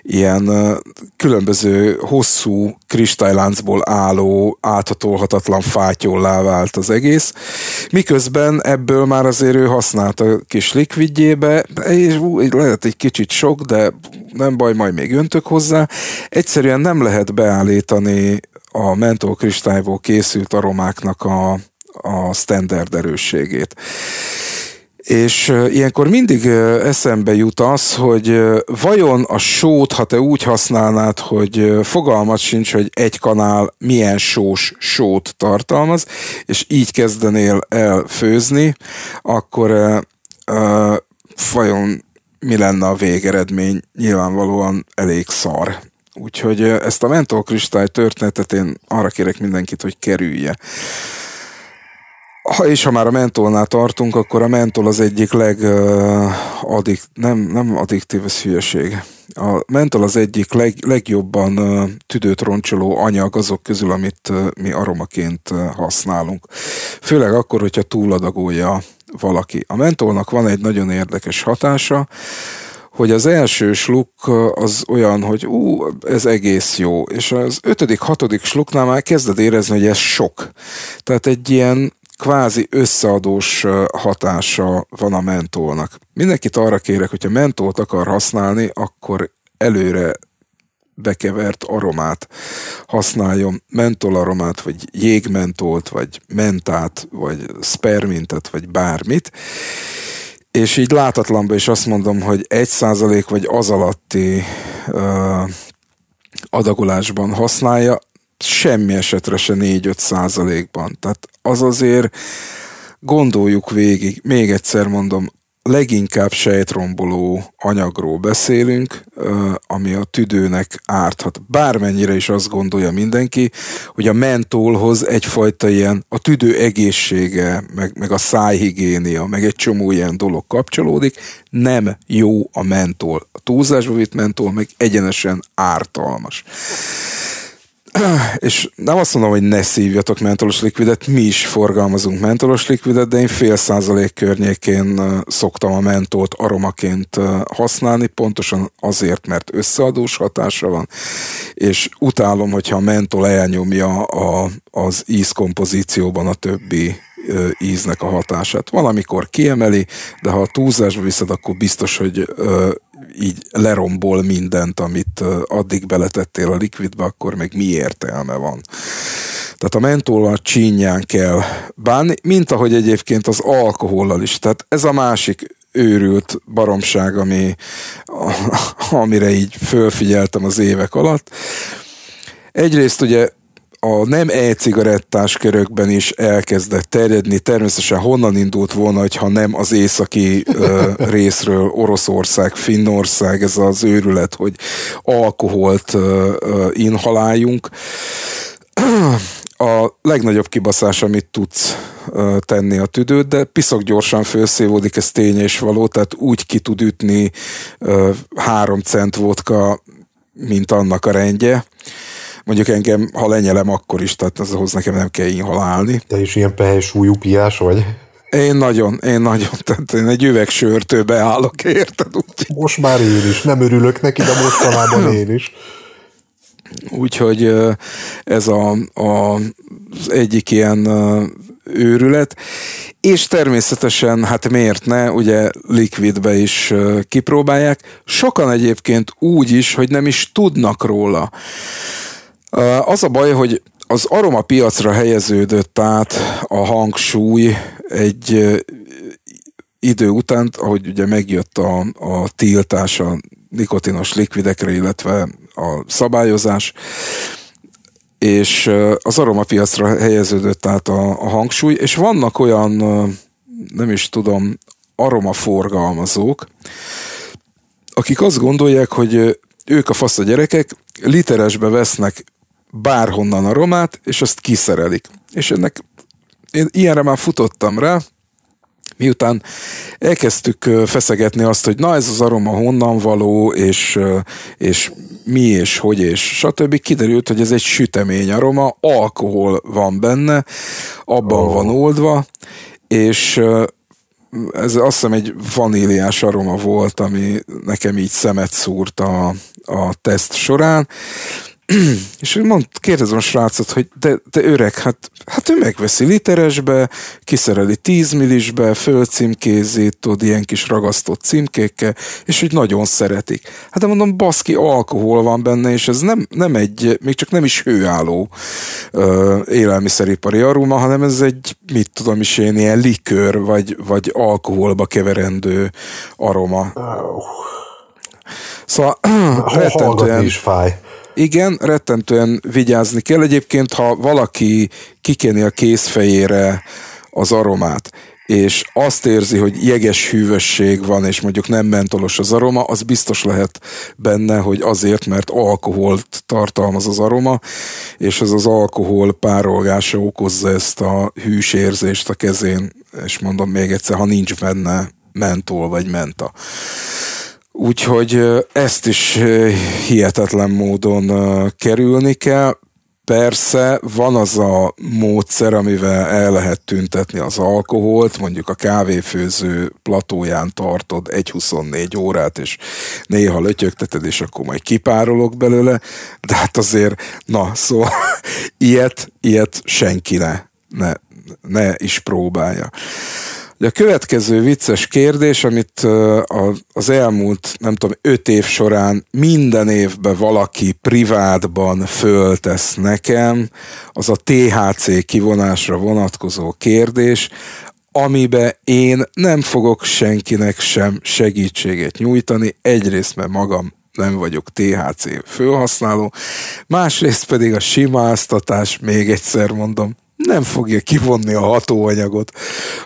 ilyen különböző hosszú kristályláncból álló, áthatolhatatlan fátyollá vált az egész. Miközben ebből már azért ő használta a kis likvidjébe, és lehet egy kicsit sok, de nem baj, majd még öntök hozzá. Egyszerűen nem lehet beállítani a mentolkristályból készült aromáknak a standard erősségét. És ilyenkor mindig eszembe jut az, hogy vajon a sót, ha te úgy használnád, hogy fogalmat sincs, hogy egy kanál milyen sós sót tartalmaz, és így kezdenél el főzni, akkor vajon mi lenne a végeredmény? Nyilvánvalóan elég szar. Úgyhogy ezt a mentolkristály történetet én arra kérek mindenkit, hogy kerülje. Ha már a mentolnál tartunk, akkor a mentol az egyik nem addiktív, ez hülyeség. A mentol az egyik legjobban tüdőt roncsoló anyag azok közül, amit mi aromaként használunk. Főleg akkor, hogyha túladagolja valaki. A mentolnak van egy nagyon érdekes hatása, hogy az első sluk az olyan, hogy ez egész jó, és az 5.-6. sluknál már kezded érezni, hogy ez sok. Tehát egy ilyen kvázi összeadós hatása van a mentolnak. Mindenkit arra kérek, hogyha mentolt akar használni, akkor előre bekevert aromát használjon, mentolaromát, vagy jégmentolt, vagy mentát, vagy spermintet, vagy bármit. És így látatlanban is azt mondom, hogy 1% vagy az alatti adagolásban használja, semmi esetre se 4-5%-ban. Tehát az azért gondoljuk végig, még egyszer mondom, leginkább sejtromboló anyagról beszélünk, ami a tüdőnek árthat. Bármennyire is azt gondolja mindenki, hogy a mentolhoz egyfajta ilyen a tüdő egészsége, meg a szájhigiénia, meg egy csomó ilyen dolog kapcsolódik. Nem jó a mentol. A túlzásba vitt mentol meg egyenesen ártalmas. És nem azt mondom, hogy ne szívjatok mentolos likvidet, mi is forgalmazunk mentolos likvidet, de én 0,5% környékén szoktam a mentolt aromaként használni, pontosan azért, mert összeadós hatása van, és utálom, hogyha a mentol elnyomja az ízkompozícióban a többi íznek a hatását. Valamikor kiemeli, de ha a túlzásba viszed, akkor biztos, hogy így lerombol mindent, amit addig beletettél a likvidbe, akkor még mi értelme van. Tehát a mentolval csínyán kell bánni, mint ahogy egyébként az alkohollal is. Tehát ez a másik őrült baromság, amire így fölfigyeltem az évek alatt. Egyrészt ugye a nem e-cigarettás körökben is elkezdett terjedni, természetesen honnan indult volna, hogyha nem az északi részről, Oroszország, Finnország, ez az őrület, hogy alkoholt inhaláljunk. A legnagyobb kibaszás, amit tudsz tenni a tüdőt, de piszok gyorsan felszívódik, ez tény és való, tehát úgy ki tud ütni 3 cent vodka, mint annak a rendje. Mondjuk engem, ha lenyelem, akkor is, tehát azhoz nekem nem kell inhalálni. Te is ilyen pehely súlyú piás vagy? Én nagyon, tehát én egy üvegsörtőbe állok, érted? Úgy. Most már én is, nem örülök neki, de mostanában én is. Úgyhogy ez az egyik ilyen őrület, és természetesen, hát miért ne, ugye likvidbe is kipróbálják. Sokan egyébként úgy is, hogy nem is tudnak róla. Az a baj, hogy az aroma piacra helyeződött át a hangsúly egy idő után, ahogy ugye megjött a tiltás a nikotinos likvidekre, illetve a szabályozás, és az aromapiacra helyeződött át a hangsúly, és vannak olyan, nem is tudom, aromaforgalmazók, akik azt gondolják, hogy ők a fasz a gyerekek, literesbe vesznek bárhonnan aromát, és azt kiszerelik. És ennek én ilyenre már futottam rá, miután elkezdtük feszegetni azt, hogy na ez az aroma honnan való, és mi, és hogy, és stb. Kiderült, hogy ez egy sütemény aroma, alkohol van benne, abban van oldva, és ez azt hiszem egy vaníliás aroma volt, ami nekem így szemet szúrt a teszt során. És kérdezem a srácot, hogy de öreg, hát ő megveszi literesbe, kiszereli 10 millisbe, fölcímkézi, tudod, ilyen kis ragasztott címkékkel, és úgy nagyon szeretik. Hát de mondom, baszki, alkohol van benne, és ez nem egy, még csak nem is hőálló élelmiszeripari aroma, hanem ez egy, mit tudom is én, ilyen likőr, vagy alkoholba keverendő aroma. Szóval hallgatni is fáj. Igen, rettentően vigyázni kell. Egyébként, ha valaki kikeni a kézfejére az aromát, és azt érzi, hogy jeges hűvösség van, és mondjuk nem mentolos az aroma, az biztos lehet benne, hogy azért, mert alkoholt tartalmaz az aroma, és ez az alkohol párolgása okozza ezt a hűs érzést a kezén, és mondom még egyszer, ha nincs benne mentol vagy menta. Úgyhogy ezt is hihetetlen módon kerülni kell. Persze van az a módszer, amivel el lehet tüntetni az alkoholt, mondjuk a kávéfőző platóján tartod 1-24 órát, és néha lötyögteted, és akkor majd kipárolok belőle, de hát azért, na, szóval ilyet senki ne ne is próbálja. A következő vicces kérdés, amit az elmúlt, nem tudom, 5 év során minden évben valaki privátban föltesz nekem, az a THC kivonásra vonatkozó kérdés, amiben én nem fogok senkinek sem segítséget nyújtani, egyrészt mert magam nem vagyok THC fölhasználó, másrészt pedig a simáztatás, még egyszer mondom, nem fogja kivonni a hatóanyagot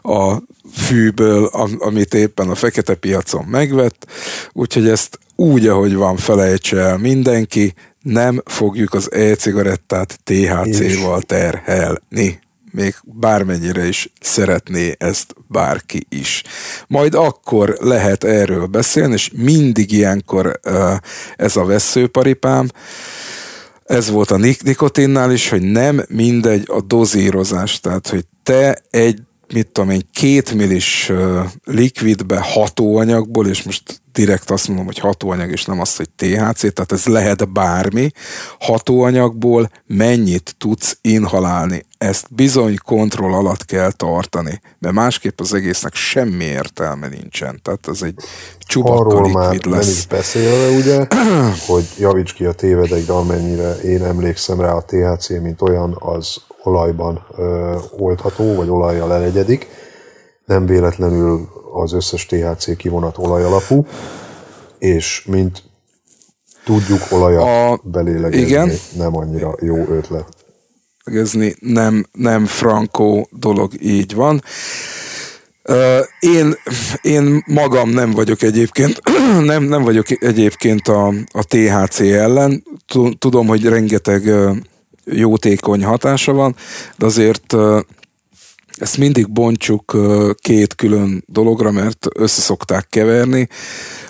a fűből, amit éppen a fekete piacon megvett, úgyhogy ezt úgy, ahogy van, felejtse el mindenki, nem fogjuk az e-cigarettát THC-val terhelni. Még bármennyire is szeretné ezt bárki is. Majd akkor lehet erről beszélni, és mindig ilyenkor ez a vesszőparipám. Ez volt a nikotinnál is, hogy nem mindegy a dozírozás. Tehát, hogy te egy, 2 millis likvidbe hatóanyagból, és most direkt azt mondom, hogy hatóanyag, és nem azt, hogy THC, tehát ez lehet bármi, hatóanyagból mennyit tudsz inhalálni. Ezt bizony kontroll alatt kell tartani, mert másképp az egésznek semmi értelme nincsen. Tehát ez egy csubakka likvid lesz. Arról már nem is beszélve, ugye, hogy javíts ki a tévedek, de amennyire én emlékszem rá, a THC, mint olyan, az olajban oldható, vagy olajjal elegyedik. Nem véletlenül az összes THC kivonat olajalapú, és mint tudjuk, olajat belélegezni, igen, nem annyira jó ötlet. Nem frankó dolog, így van. Én magam nem vagyok egyébként, nem vagyok egyébként a THC ellen. Tudom, hogy rengeteg jótékony hatása van, de azért ezt mindig bontsuk 2 külön dologra, mert össze szokták keverni.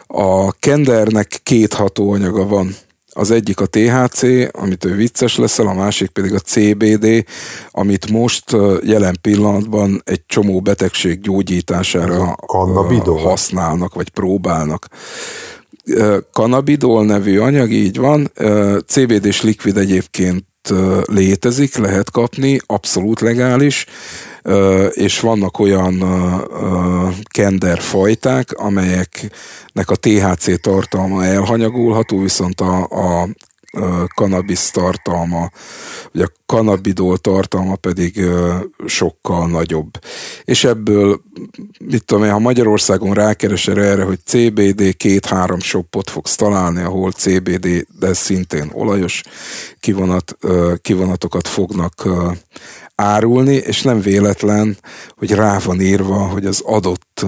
A kendernek 2 hatóanyaga van. Az egyik a THC, amitől vicces leszel, a másik pedig a CBD, amit most jelen pillanatban egy csomó betegség gyógyítására használnak, vagy próbálnak. Kannabidol nevű anyag, így van. CBD-s likvid egyébként létezik, lehet kapni, abszolút legális, és vannak olyan kenderfajták, amelyeknek a THC tartalma elhanyagolható, viszont a cannabis tartalma, vagy a cannabidol tartalma pedig sokkal nagyobb. És ebből, ha Magyarországon rákeresel erre, hogy CBD, 2-3 shopot fogsz találni, ahol CBD, de szintén olajos kivonatokat fognak árulni, és nem véletlen, hogy rá van írva, hogy az adott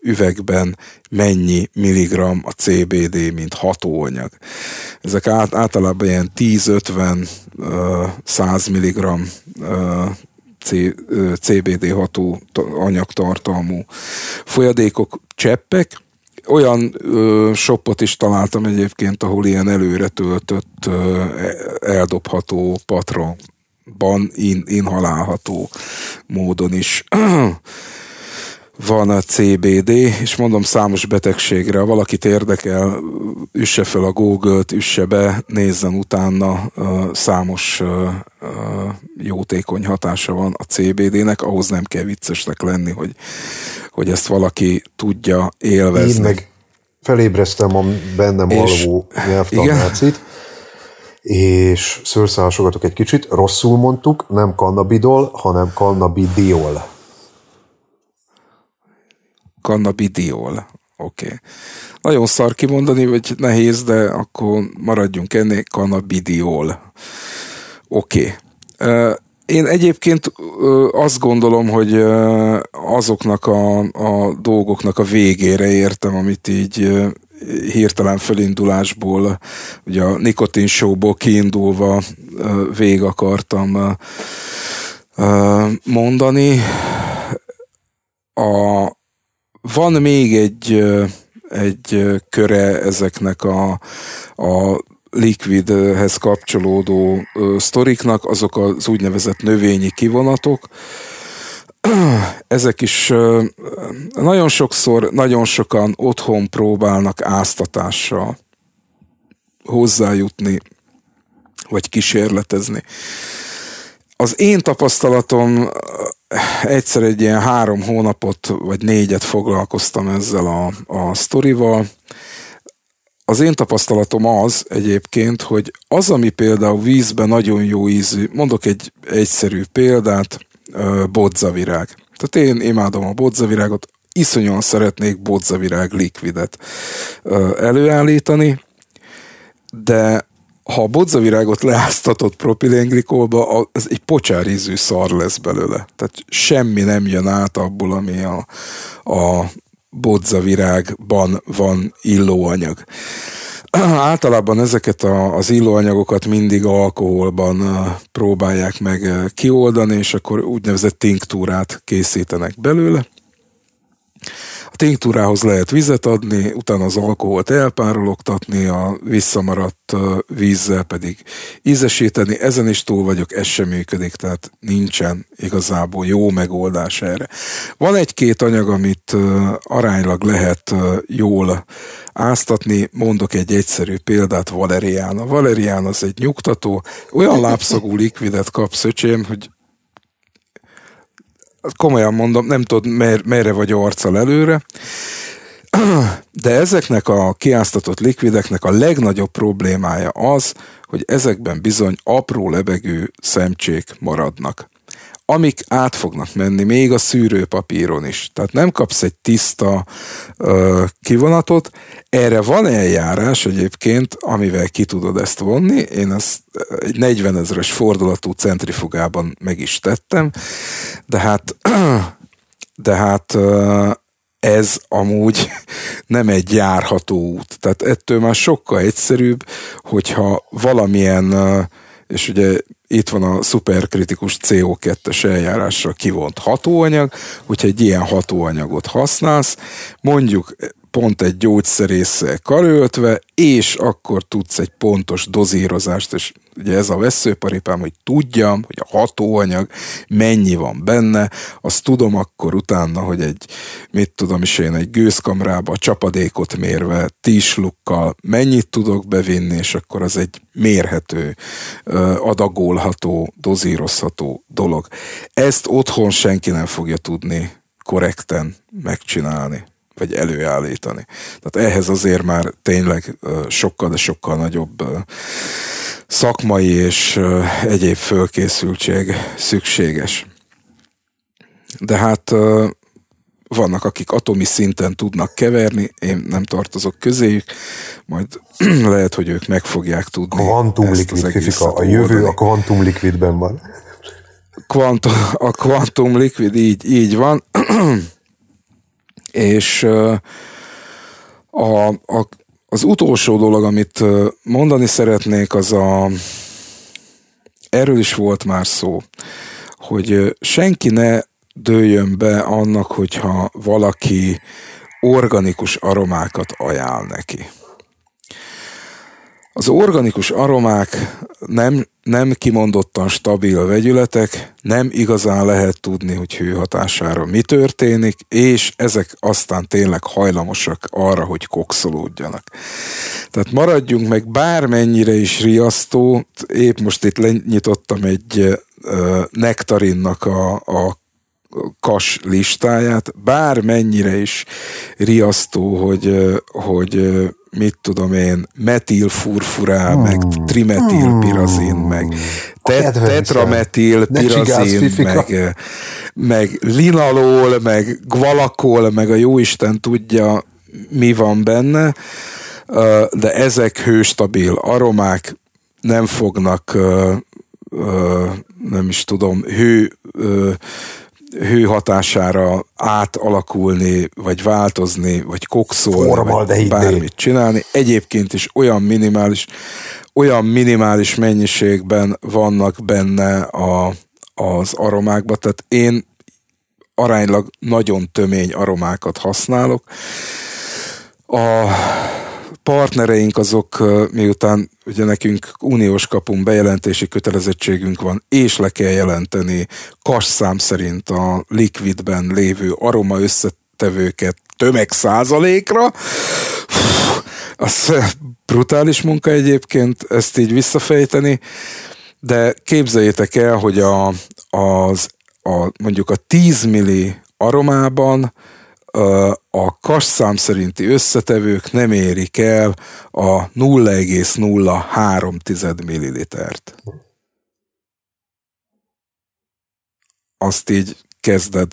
üvegben mennyi milligram a CBD, mint hatóanyag. Ezek általában ilyen 10-50 100 milligram CBD ható anyagtartalmú folyadékok, cseppek. Olyan shopot is találtam egyébként, ahol ilyen előre töltött, eldobható patra ban inhalálható módon is van a CBD, és mondom, számos betegségre, ha valakit érdekel, üsse fel a Google-t, üsse be, nézzen utána, számos jótékony hatása van a CBD-nek, ahhoz nem kell viccesnek lenni, hogy ezt valaki tudja élvezni. Én meg felébresztem a bennem alvó nyelvtanácsit, és szőrszálasogatok egy kicsit, rosszul mondtuk, nem kannabidol, hanem cannabidiol. Cannabidiol, oké. Nagyon szar kimondani, vagy nehéz, de akkor maradjunk ennél, cannabidiol. Oké. Én egyébként azt gondolom, hogy azoknak a dolgoknak a végére értem, amit így hirtelen fölindulásból, ugye a nikotin showból kiindulva végig akartam mondani. Van még egy köre ezeknek a likvidhez kapcsolódó sztoriknak, azok az úgynevezett növényi kivonatok. Ezek is nagyon sokszor, nagyon sokan otthon próbálnak áztatással hozzájutni, vagy kísérletezni. Az én tapasztalatom egyszer egy ilyen 3 hónapot, vagy 4-et foglalkoztam ezzel a sztorival. Az én tapasztalatom az egyébként, hogy az, ami például vízben nagyon jó ízű, mondok egy egyszerű példát, bodzavirág. Tehát én imádom a bodzavirágot, iszonyan szeretnék bodzavirág likvidet előállítani, de ha a bodzavirágot leáztatott propilenglikolba, ez egy pocsárízű szar lesz belőle. Tehát semmi nem jön át abból, ami a bodzavirágban van illóanyag. Általában ezeket az illóanyagokat mindig alkoholban próbálják meg kioldani, és akkor úgynevezett tinktúrát készítenek belőle. A tinktúrához lehet vizet adni, utána az alkoholt elpárologtatni, a visszamaradt vízzel pedig ízesíteni. Ezen is túl vagyok, ez sem működik, tehát nincsen igazából jó megoldás erre. Van egy-két anyag, amit aránylag lehet jól áztatni. Mondok egy egyszerű példát, valerián. A valerián az egy nyugtató, olyan lábszagú likvidet kapsz, öcsém, hogy komolyan mondom, nem tudod, merre vagy arccal előre, de ezeknek a kiáztatott likvideknek a legnagyobb problémája az, hogy ezekben bizony apró lebegő szemcsék maradnak, amik át fognak menni még a szűrőpapíron is. Tehát nem kapsz egy tiszta kivonatot. Erre van eljárás egyébként, amivel ki tudod ezt vonni. Én ezt egy 40 000-es fordulatú centrifugában meg is tettem, de hát ez amúgy nem egy járható út. Tehát ettől már sokkal egyszerűbb, hogyha valamilyen, és ugye itt van a szuperkritikus CO2-es eljárásra kivont hatóanyag, hogyha egy ilyen hatóanyagot használsz, mondjuk pont egy gyógyszerésszel karöltve, és akkor tudsz egy pontos dozírozást, és ugye ez a vesszőparipám, hogy tudjam, hogy a hatóanyag mennyi van benne, azt tudom akkor utána, hogy egy gőzkamrába a csapadékot mérve, tíslukkal mennyit tudok bevinni, és akkor az egy mérhető, adagolható, dozírozható dolog. Ezt otthon senki nem fogja tudni korrekten megcsinálni, vagy előállítani. Tehát ehhez azért már tényleg sokkal, de sokkal nagyobb szakmai és egyéb fölkészültség szükséges. De hát vannak, akik atomi szinten tudnak keverni, én nem tartozok közéjük, majd lehet, hogy ők meg fogják tudni. A jövő a kvantumlikvidben van. A kvantumlikvid így van. És az utolsó dolog, amit mondani szeretnék, az erről is volt már szó, hogy senki ne dőljön be annak, hogyha valaki organikus aromákat ajánl neki. Az organikus aromák nem kimondottan stabil vegyületek, nem igazán lehet tudni, hogy hőhatására mi történik, és ezek aztán tényleg hajlamosak arra, hogy kokszolódjanak. Tehát maradjunk meg bármennyire is riasztó, épp most itt lenyitottam egy nektarinnak a kas listáját, bármennyire is riasztó, hogy mit tudom én, metilfurfurál, meg trimetilpirazin, meg tetrametilpirazin, meg linalol, meg gvalakol, meg a jóisten tudja, mi van benne, de ezek hőstabil aromák, nem fognak, nem is tudom, hő hatására átalakulni, vagy változni, vagy kokszolni, vagy bármit csinálni. Egyébként is olyan minimális mennyiségben vannak benne az aromákban. Tehát én aránylag nagyon tömény aromákat használok. A partnereink azok, miután ugye nekünk uniós kapun bejelentési kötelezettségünk van, és le kell jelenteni kasszám szerint a likvidben lévő aroma összetevőket tömegszázalékra. Az brutális munka egyébként ezt így visszafejteni, de képzeljétek el, hogy az mondjuk a 10 milli aromában a kasszám szerinti összetevők nem érik el a 0,03 millilitert. Azt így kezded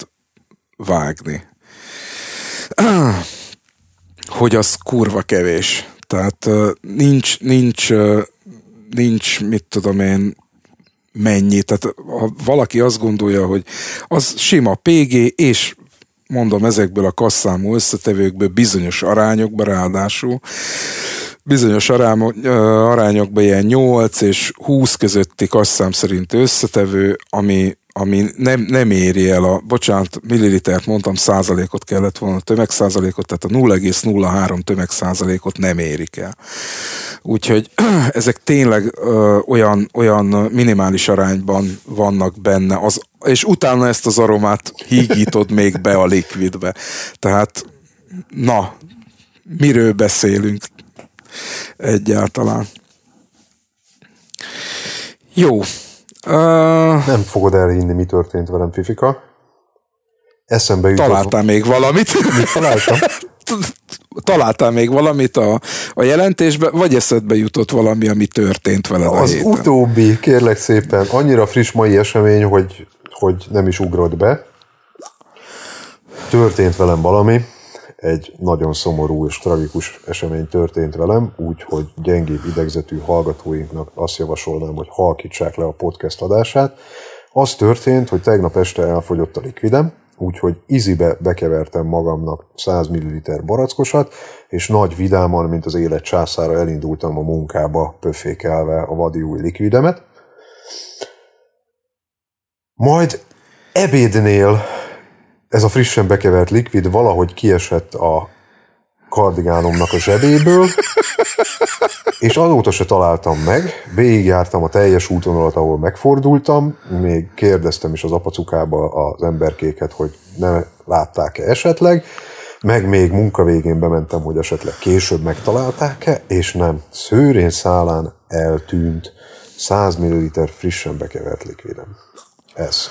vágni. Hogy az kurva kevés. Tehát nincs, mit tudom én, mennyi. Tehát ha valaki azt gondolja, hogy az sima PG, és mondom, ezekből a kasszámú összetevőkből bizonyos arányokban, ráadásul bizonyos arányokban ilyen 8 és 20 közötti kasszám szerint összetevő, ami nem éri el a, bocsánat, millilitert mondtam, százalékot kellett volna, tömegszázalékot, tehát a 0,03 tömegszázalékot nem érik el. Úgyhogy ezek tényleg olyan minimális arányban vannak benne, és utána ezt az aromát hígítod még be a likvidbe. Tehát, na, miről beszélünk egyáltalán? Jó. Nem fogod elhinni, mi történt velem, Fifika. Eszembe jutott... Találtál még valamit? Mit találtam? Találtál még valamit a jelentésbe, vagy eszedbe jutott valami, ami történt veled a héten? Az utóbbi, kérlek szépen, annyira friss mai esemény, hogy nem is ugrott be. Történt velem valami. Egy nagyon szomorú és tragikus esemény történt velem, úgyhogy gyengébb idegzetű hallgatóinknak azt javasolnám, hogy halkítsák le a podcast adását. Az történt, hogy tegnap este elfogyott a likvidem, úgyhogy izibe bekevertem magamnak 100 ml barackosat, és nagy vidáman, mint az élet császára elindultam a munkába, pöfékelve a vadi új likvidemet. Majd ebédnél ez a frissen bekevert likvid valahogy kiesett a kardigánomnak a zsebéből, és azóta se találtam meg. Végigjártam a teljes útvonalat, ahol megfordultam, még kérdeztem is az apacukába az emberkéket, hogy nem látták-e esetleg, meg még munkavégén bementem, hogy esetleg később megtalálták-e, és nem. Szőrén szálán eltűnt 100 ml frissen bekevert likvidem. Ez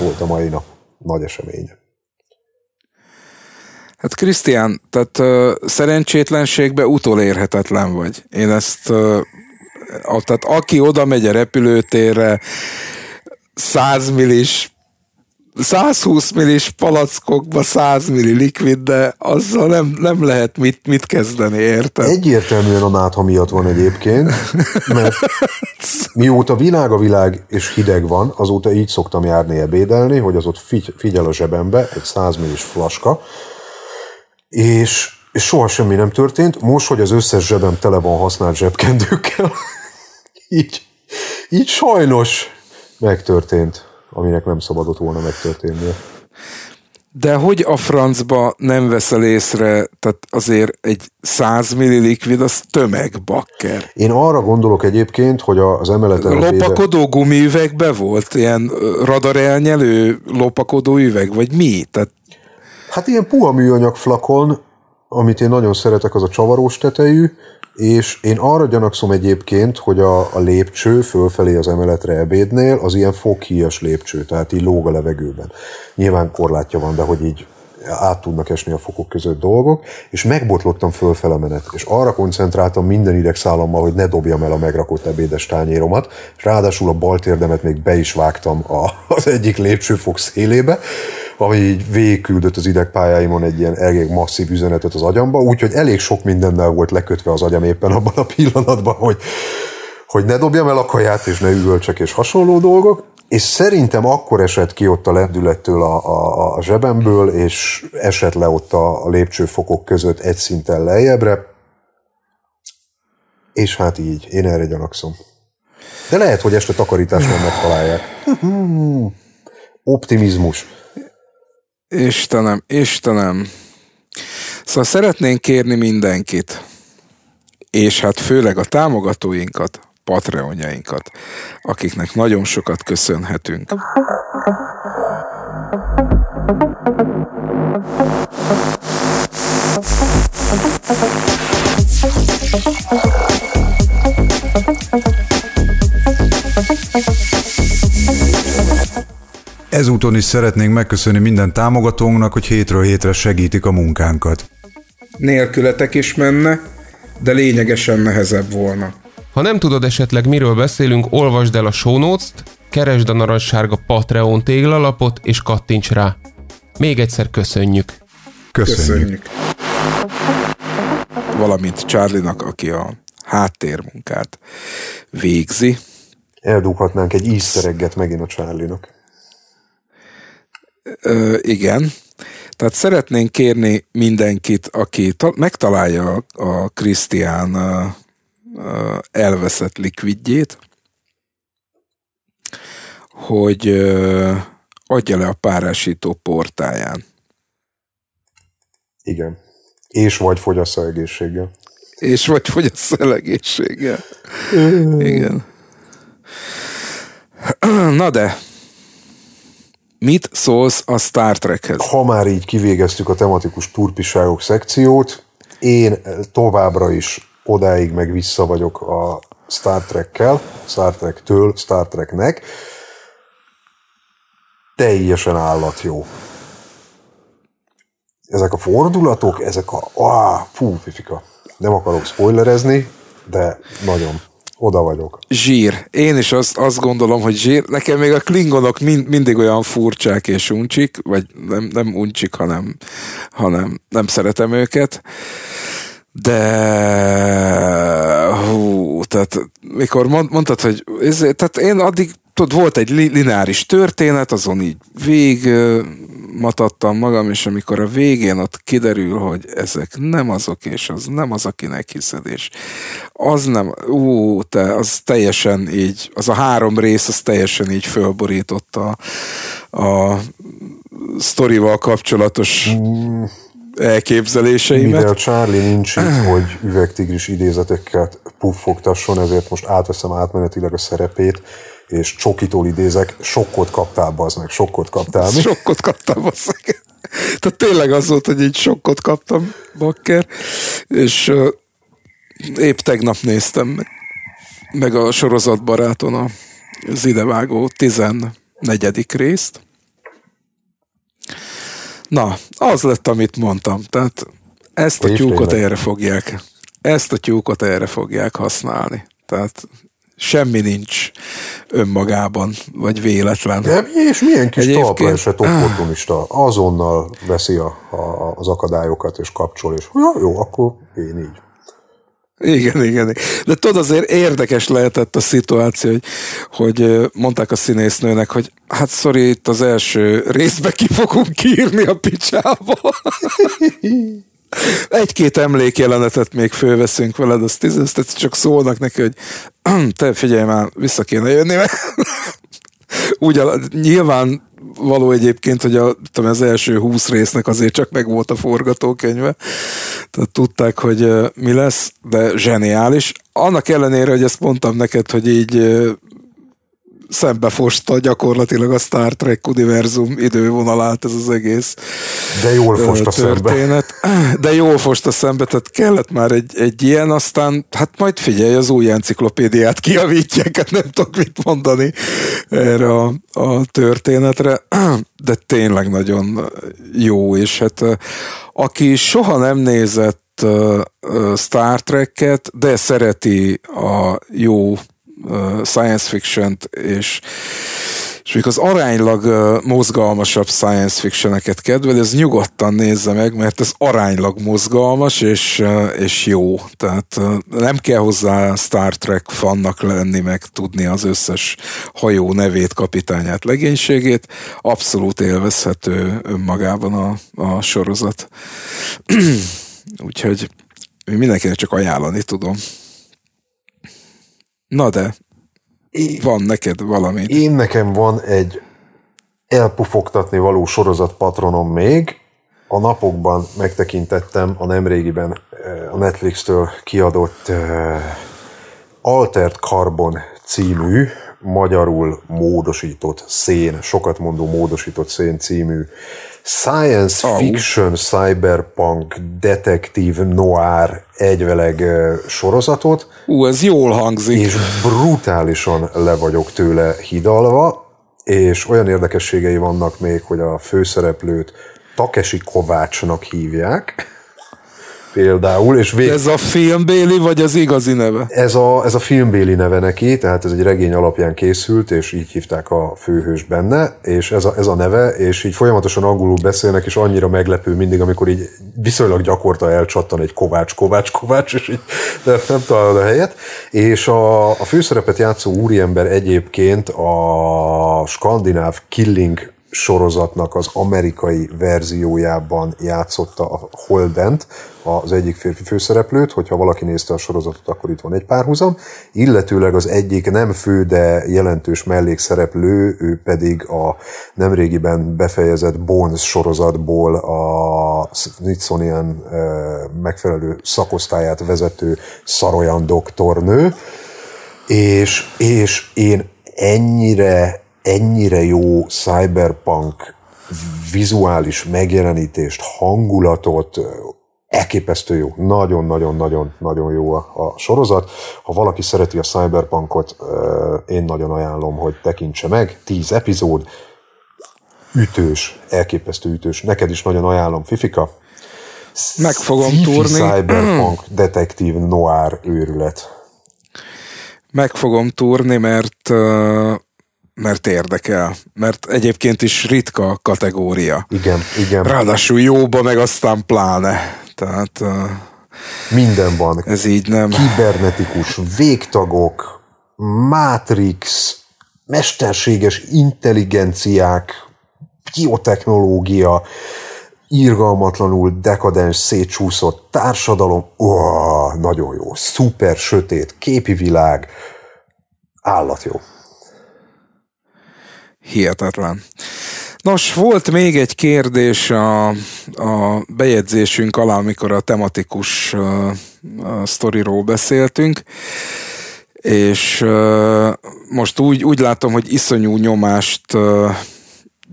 volt a mai nap nagy eseménye. Hát Krisztián, tehát szerencsétlenségben utolérhetetlen vagy. Én ezt, tehát aki oda megy a repülőtérre 100 millis, 120 millis palackokba 100 milli likvid, de azzal nem lehet mit kezdeni, érted? Egyértelműen a nátha miatt van egyébként, mert mióta világ a világ és hideg van, azóta így szoktam járni ebédelni, hogy az ott figyel a zsebembe egy 100 millis flaska, és soha semmi nem történt. Most, hogy az összes zsebem tele van használt zsebkendőkkel, így sajnos megtörtént, aminek nem szabadott volna megtörténnie. De hogy a francba nem veszel észre, tehát azért egy 100 milli likvid, az tömegbakker. Én arra gondolok egyébként, hogy az emeleten... Lopakodó gumiüvegbe volt? Ilyen radarelnyelő lopakodó üveg? Vagy mi? Tehát... Hát ilyen puha műanyag flakon, amit én nagyon szeretek, az a csavarós tetejű, és én arra gyanakszom egyébként, hogy a lépcső fölfelé az emeletre ebédnél az ilyen foghíjas lépcső, tehát így lóg a levegőben. Nyilván korlátja van, de hogy így át tudnak esni a fokok között dolgok, és megbotlottam fölfele menet, és arra koncentráltam minden idegszállammal, hogy ne dobjam el a megrakott ebédes tányéromat, és ráadásul a bal térdemet még be is vágtam az egyik lépcsőfok szélébe, ami így végigküldött az idegpályáimon egy ilyen elég masszív üzenetet az agyamba, úgyhogy elég sok mindennel volt lekötve az agyam éppen abban a pillanatban, hogy ne dobjam el a kaját, és ne üvöltsek, és hasonló dolgok, és szerintem akkor esett ki ott a lendülettől a zsebemből, és esett le ott a lépcsőfokok között egy szinten lejjebbre, és hát így, én erre gyanakszom. De lehet, hogy este takarításban megtalálják. Optimizmus. Istenem. Szóval szeretnénk kérni mindenkit, és hát főleg a támogatóinkat, patreonjainkat, akiknek nagyon sokat köszönhetünk. Ezúton is szeretnénk megköszönni minden támogatónknak, hogy hétről hétre segítik a munkánkat. Nélkületek is menne, de lényegesen nehezebb volna. Ha nem tudod esetleg miről beszélünk, olvasd el a show notes-t, keresd a narancssárga Patreon téglalapot és kattints rá. Még egyszer köszönjük. Köszönjük. Valamint Charlie-nak, aki a háttérmunkát végzi. Eldughatnánk egy easter egget megint a Charlie-nak. Igen. Tehát szeretnénk kérni mindenkit, aki megtalálja a Krisztián elveszett likvidjét, hogy adja le a párásító portáján. Igen. És vagy fogyassza egészséggel. És vagy fogyassza egészséggel. Igen. Na de... Mit szólsz a Star Trekhez? Ha már így kivégeztük a tematikus turpiságok szekciót, én továbbra is odáig meg vissza vagyok a Star Trekkel, Star Trektől Star Treknek. Teljesen állat jó. Ezek a fordulatok, ezek a... Fifika. Nem akarok spoilerezni, de nagyon... Oda vagyok. Zsír. Én is azt gondolom, hogy zsír. Nekem még a klingonok mindig olyan furcsák és uncsik, vagy nem uncsik, hanem nem szeretem őket. De tehát mikor mondtad, hogy tehát én addig, tudod, volt egy lineáris történet, azon így végigmatadtam magam, és amikor a végén ott kiderül, hogy ezek nem azok, és az nem az, akinek hiszed, és az nem, az teljesen így, az a három rész, az teljesen így fölborított a sztorival kapcsolatos elképzeléseimet. Mivel Charlie nincs itt, hogy üvegtigris idézetekkel puffogtasson, ezért most átveszem átmenetileg a szerepét, és Csokitól idézek, sokkot kaptál, bazd meg, sokkot kaptál. Mi? Sokkot kaptál, bazd meg. Tehát tényleg az volt, hogy így sokkot kaptam, bakker, és épp tegnap néztem meg a sorozatbaráton az idevágó 14. részt. Na, az lett, amit mondtam. Tehát ezt a tyúkot erre fogják. Ezt a tyúkot erre fogják használni. Tehát semmi nincs önmagában, vagy véletlen. De, és milyen kis talpraesett opportunista. Azonnal veszi az akadályokat, és kapcsol, és jó, akkor én így. Igen. De tudod, azért érdekes lehetett a szituáció, hogy mondták a színésznőnek, hogy hát sorry, itt az első részbe ki fogunk kiírni a picsába. Egy-két emlékjelenetet még fölveszünk veled, azt tízeztet, csak szólnak neki, hogy te figyelj már, vissza kéne jönni, mert nyilván való egyébként, hogy az első 20 résznek azért csak megvolt a forgatókönyve, tehát tudták, hogy mi lesz, de zseniális. Annak ellenére, hogy ezt mondtam neked, hogy így szembefosta gyakorlatilag a Star Trek univerzum idővonalát ez az egész történet. De jól fosta szembe, tehát kellett már egy ilyen, aztán hát majd figyelj, az új enciklopédiát kijavítják, hát nem tudok mit mondani erre a történetre, de tényleg nagyon jó, és hát aki soha nem nézett Star Trek-et, de szereti a jó science fiction-t, és mikor az aránylag mozgalmasabb science fiction-eket kedvel, ez nyugodtan nézze meg, mert ez aránylag mozgalmas, és jó. Tehát nem kell hozzá Star Trek fannak lenni, meg tudni az összes hajó nevét, kapitányát, legénységét. Abszolút élvezhető önmagában a sorozat. Úgyhogy mindenkinek csak ajánlani tudom. Na de, van neked valami. Nekem van egy elpufogtatni való sorozatpatronom még. A napokban megtekintettem a nemrégiben a Netflix-től kiadott Altered Carbon című, magyarul módosított szén, sokat mondó módosított szén című science fiction, cyberpunk, detektív, noir egyveleg sorozatot. Ez jól hangzik. És brutálisan le vagyok tőle hidalva, és olyan érdekességei vannak még, hogy a főszereplőt Takeshi Kovácsnak hívják, például. És ez a filmbéli, vagy az igazi neve? Ez a filmbéli neve neki, tehát ez egy regény alapján készült, és így hívták a főhős benne, és ez a neve, és így folyamatosan angolul beszélnek, és annyira meglepő mindig, amikor így viszonylag gyakorta elcsattan egy Kovács, és így nem találod a helyet. És a főszerepet játszó úriember egyébként a Skandináv Killing sorozatnak az amerikai verziójában játszotta a Holdent, az egyik férfi főszereplőt, hogyha valaki nézte a sorozatot, akkor itt van egy párhuzam, illetőleg az egyik nem fő, de jelentős mellékszereplő, ő pedig a nemrégiben befejezett Bones sorozatból a Smithsonian megfelelő szakosztályát vezető szarojan doktornő, és én ennyire jó cyberpunk vizuális megjelenítést, hangulatot, elképesztő jó. Nagyon-nagyon-nagyon-nagyon jó a sorozat. Ha valaki szereti a cyberpunkot, én nagyon ajánlom, hogy tekintse meg. 10 epizód, ütős, elképesztő ütős. Neked is nagyon ajánlom, Fifika. Meg fogom túrni. Cyberpunk, detektív, noir őrület. Meg fogom túrni, mert érdekel, mert egyébként is ritka a kategória. Igen. Ráadásul jóba, meg aztán pláne. Tehát minden van. Ez így nem. Kibernetikus végtagok, Matrix, mesterséges intelligenciák, biotechnológia, irgalmatlanul dekadens, szétcsúszott társadalom. Nagyon jó. Szuper sötét képi világ. Állat jó. Hihetetlen. Nos, volt még egy kérdés a bejegyzésünk alá, amikor a tematikus sztoriról beszéltünk, és most úgy látom, hogy iszonyú nyomást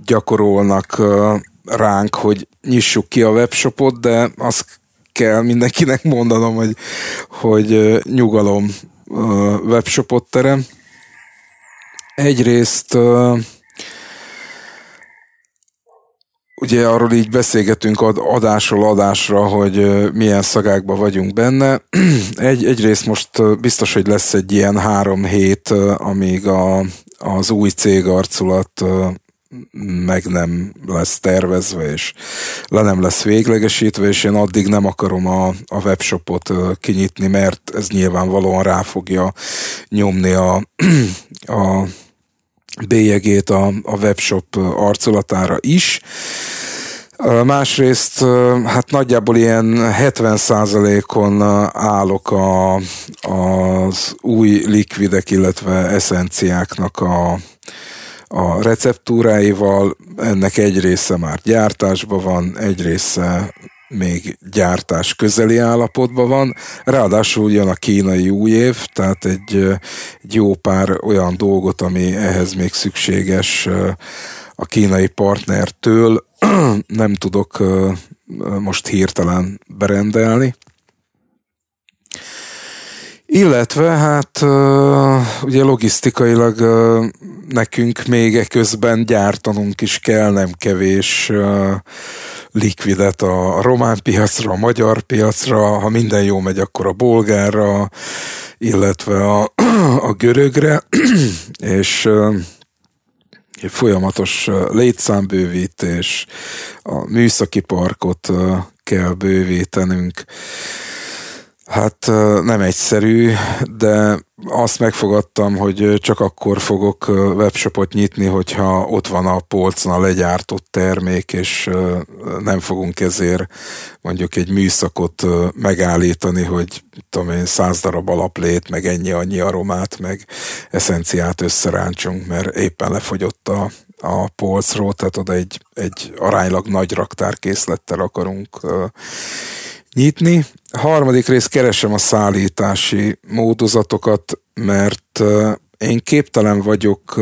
gyakorolnak ránk, hogy nyissuk ki a webshopot, de azt kell mindenkinek mondanom, hogy nyugalom, webshopot terem. Egyrészt ugye arról így beszélgetünk adásról adásra, hogy milyen szagákban vagyunk benne. Egyrészt most biztos, hogy lesz egy ilyen 3 hét, amíg az új cégarculat meg nem lesz tervezve, és le nem lesz véglegesítve, és én addig nem akarom a webshopot kinyitni, mert ez nyilvánvalóan rá fogja nyomni a bélyegét a webshop arculatára is. Másrészt, hát nagyjából ilyen 70%-on állok az új likvidek, illetve eszenciáknak a receptúráival. Ennek egy része már gyártásban van, egy része még gyártás közeli állapotban van. Ráadásul jön a kínai új év, tehát egy jó pár olyan dolgot, ami ehhez még szükséges a kínai partnertől, nem tudok most hirtelen berendelni. Illetve hát ugye logisztikailag nekünk még eközben gyártanunk is kell nem kevés likvidet a román piacra, a magyar piacra, ha minden jó megy, akkor a bolgárra, illetve a görögre, és folyamatos létszámbővítés, a műszaki parkot kell bővítenünk. Hát nem egyszerű, de azt megfogadtam, hogy csak akkor fogok webshopot nyitni, hogyha ott van a polcon a legyártott termék, és nem fogunk ezért mondjuk egy műszakot megállítani, hogy tudom én, 100 darab alaplét, meg ennyi-annyi aromát, meg eszenciát összeráncsunk, mert éppen lefogyott a polcról, tehát oda egy aránylag nagy raktárkészlettel akarunk nyitni. A harmadik rész, keresem a szállítási módozatokat, mert én képtelen vagyok,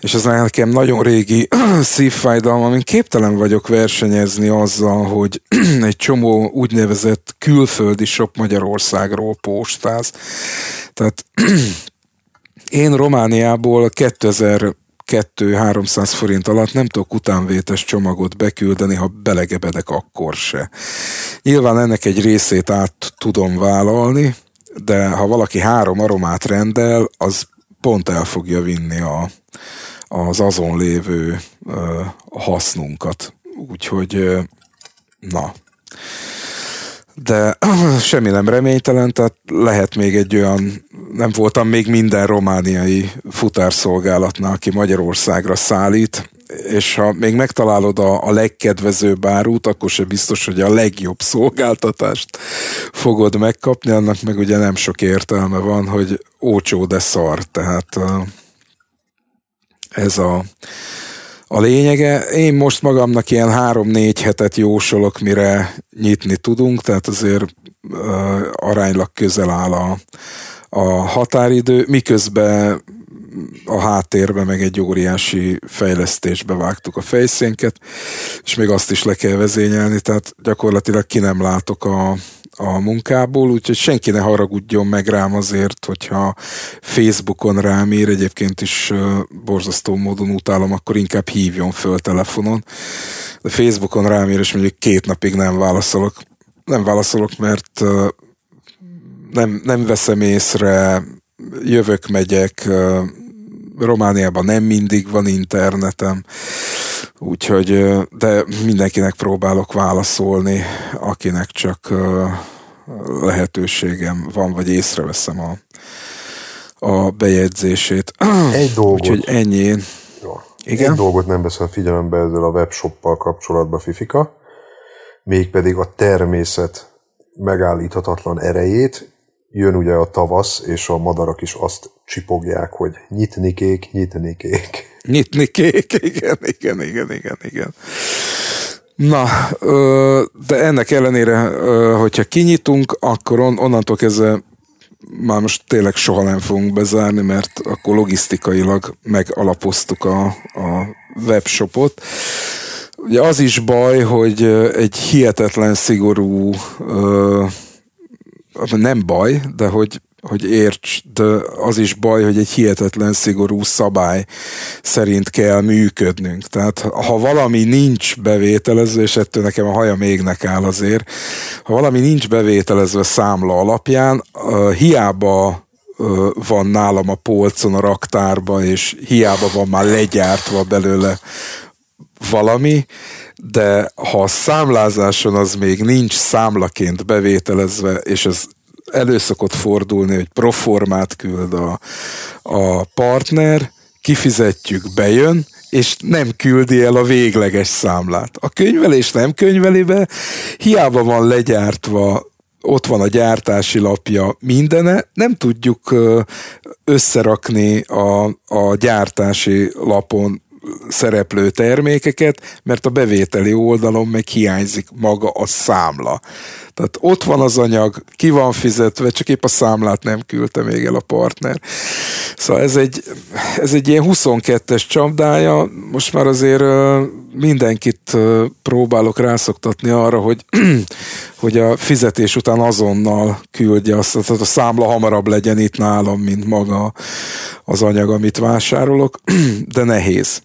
és ez nekem nagyon régi szívfájdalmam, én képtelen vagyok versenyezni azzal, hogy egy csomó úgynevezett külföldi shop Magyarországról postáz. Tehát én Romániából 2000 200-300 forint alatt nem tudok utánvétes csomagot beküldeni, ha belegebedek akkor se. Nyilván ennek egy részét át tudom vállalni, de ha valaki 3 aromát rendel, az pont el fogja vinni az azon lévő hasznunkat. Úgyhogy na. De semmi nem reménytelen, tehát lehet még egy olyan, nem voltam még minden romániai futárszolgálatnál, aki Magyarországra szállít, és ha még megtalálod a legkedvezőbb árút, akkor sem biztos, hogy a legjobb szolgáltatást fogod megkapni, annak meg ugye nem sok értelme van, hogy ócsó, de szar, tehát ez a lényege. Én most magamnak ilyen 3-4 hetet jósolok, mire nyitni tudunk, tehát azért aránylag közel áll a határidő, miközben a háttérbe meg egy óriási fejlesztésbe vágtuk a fejszénket, és még azt is le kell vezényelni, tehát gyakorlatilag ki nem látok a munkából, úgyhogy senki ne haragudjon meg rám azért, hogyha Facebookon rám ír, egyébként is borzasztó módon utálom, akkor inkább hívjon föl telefonon. De Facebookon rám ír, és mondjuk 2 napig nem válaszolok. Nem válaszolok, mert nem veszem észre, jövök, megyek, Romániában nem mindig van internetem, úgyhogy, de mindenkinek próbálok válaszolni, akinek csak lehetőségem van, vagy észreveszem a bejegyzését. Egy dolgot. Úgyhogy ennyi. Jó. Igen? Egy dolgot nem veszel figyelembe ezzel a webshoppal kapcsolatban, Fifika, mégpedig a természet megállíthatatlan erejét. Jön ugye a tavasz, és a madarak is azt csipogják, hogy nyitni kék, nyitni kék. Nyitni kék, igen. Na, de ennek ellenére, hogyha kinyitunk, akkor onnantól kezdve már most tényleg soha nem fogunk bezárni, mert akkor logisztikailag megalapoztuk a webshopot. Ugye az is baj, hogy egy hihetetlen szigorú nem baj, de hogy értsd, az is baj, hogy egy hihetetlen szigorú szabály szerint kell működnünk. Tehát ha valami nincs bevételezve, és ettől nekem a hajam égnek áll azért, ha valami nincs bevételezve számla alapján, hiába van nálam a polcon, a raktárban, és hiába van már legyártva belőle valami, de ha a számlázáson az még nincs számlaként bevételezve, és ez elő szokott fordulni, hogy proformát küld a partner, kifizetjük, bejön, és nem küldi el a végleges számlát. A könyvelés nem könyveli be, hiába van legyártva, ott van a gyártási lapja, mindene, nem tudjuk összerakni a gyártási lapon szereplő termékeket, mert a bevételi oldalon meg hiányzik maga a számla. Tehát ott van az anyag, ki van fizetve, csak épp a számlát nem küldte még el a partner. Szóval ez egy ilyen 22-es csapdája, most már azért mindenkit próbálok rászoktatni arra, hogy a fizetés után azonnal küldje azt, tehát a számla hamarabb legyen itt nálam, mint maga az anyag, amit vásárolok, de nehéz.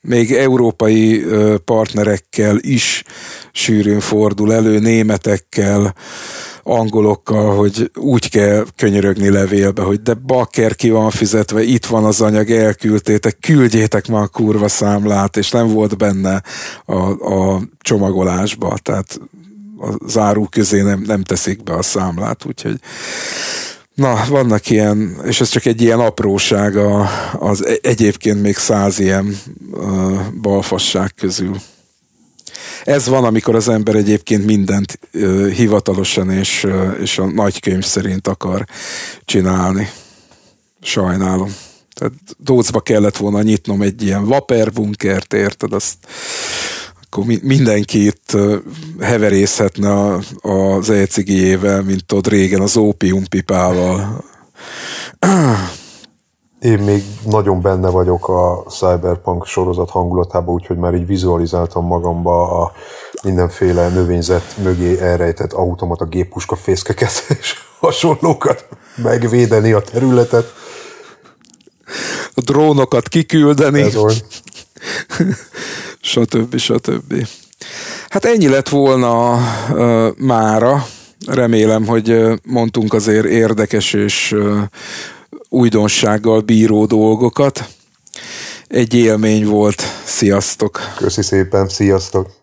Még európai partnerekkel is sűrűn fordul elő, németekkel, angolokkal, hogy úgy kell könyörögni levélbe, hogy de bakker, ki van fizetve, itt van az anyag, elküldtétek, küldjétek már a kurva számlát, és nem volt benne a csomagolásba, tehát az áru közé nem teszik be a számlát, úgyhogy na, vannak ilyen, és ez csak egy ilyen apróság az egyébként még 100 ilyen balfasság közül. Ez van, amikor az ember egyébként mindent hivatalosan és a nagykönyv szerint akar csinálni. Sajnálom. Tehát dócba kellett volna nyitnom egy ilyen vaperbunkert, érted? Azt akkor mindenki itt heverészhetne az ecigijével, mint ott régen az ópiumpipával. Én még nagyon benne vagyok a Cyberpunk sorozat hangulatában, úgyhogy már így vizualizáltam magamba a mindenféle növényzet mögé elrejtett automata géppuska fészkeket és hasonlókat, megvédeni a területet. A drónokat kiküldeni. Ez volt. Stb. Hát ennyi lett volna mára. Remélem, hogy mondtunk azért érdekes és újdonsággal bíró dolgokat. Egy élmény volt. Sziasztok! Köszi szépen, sziasztok!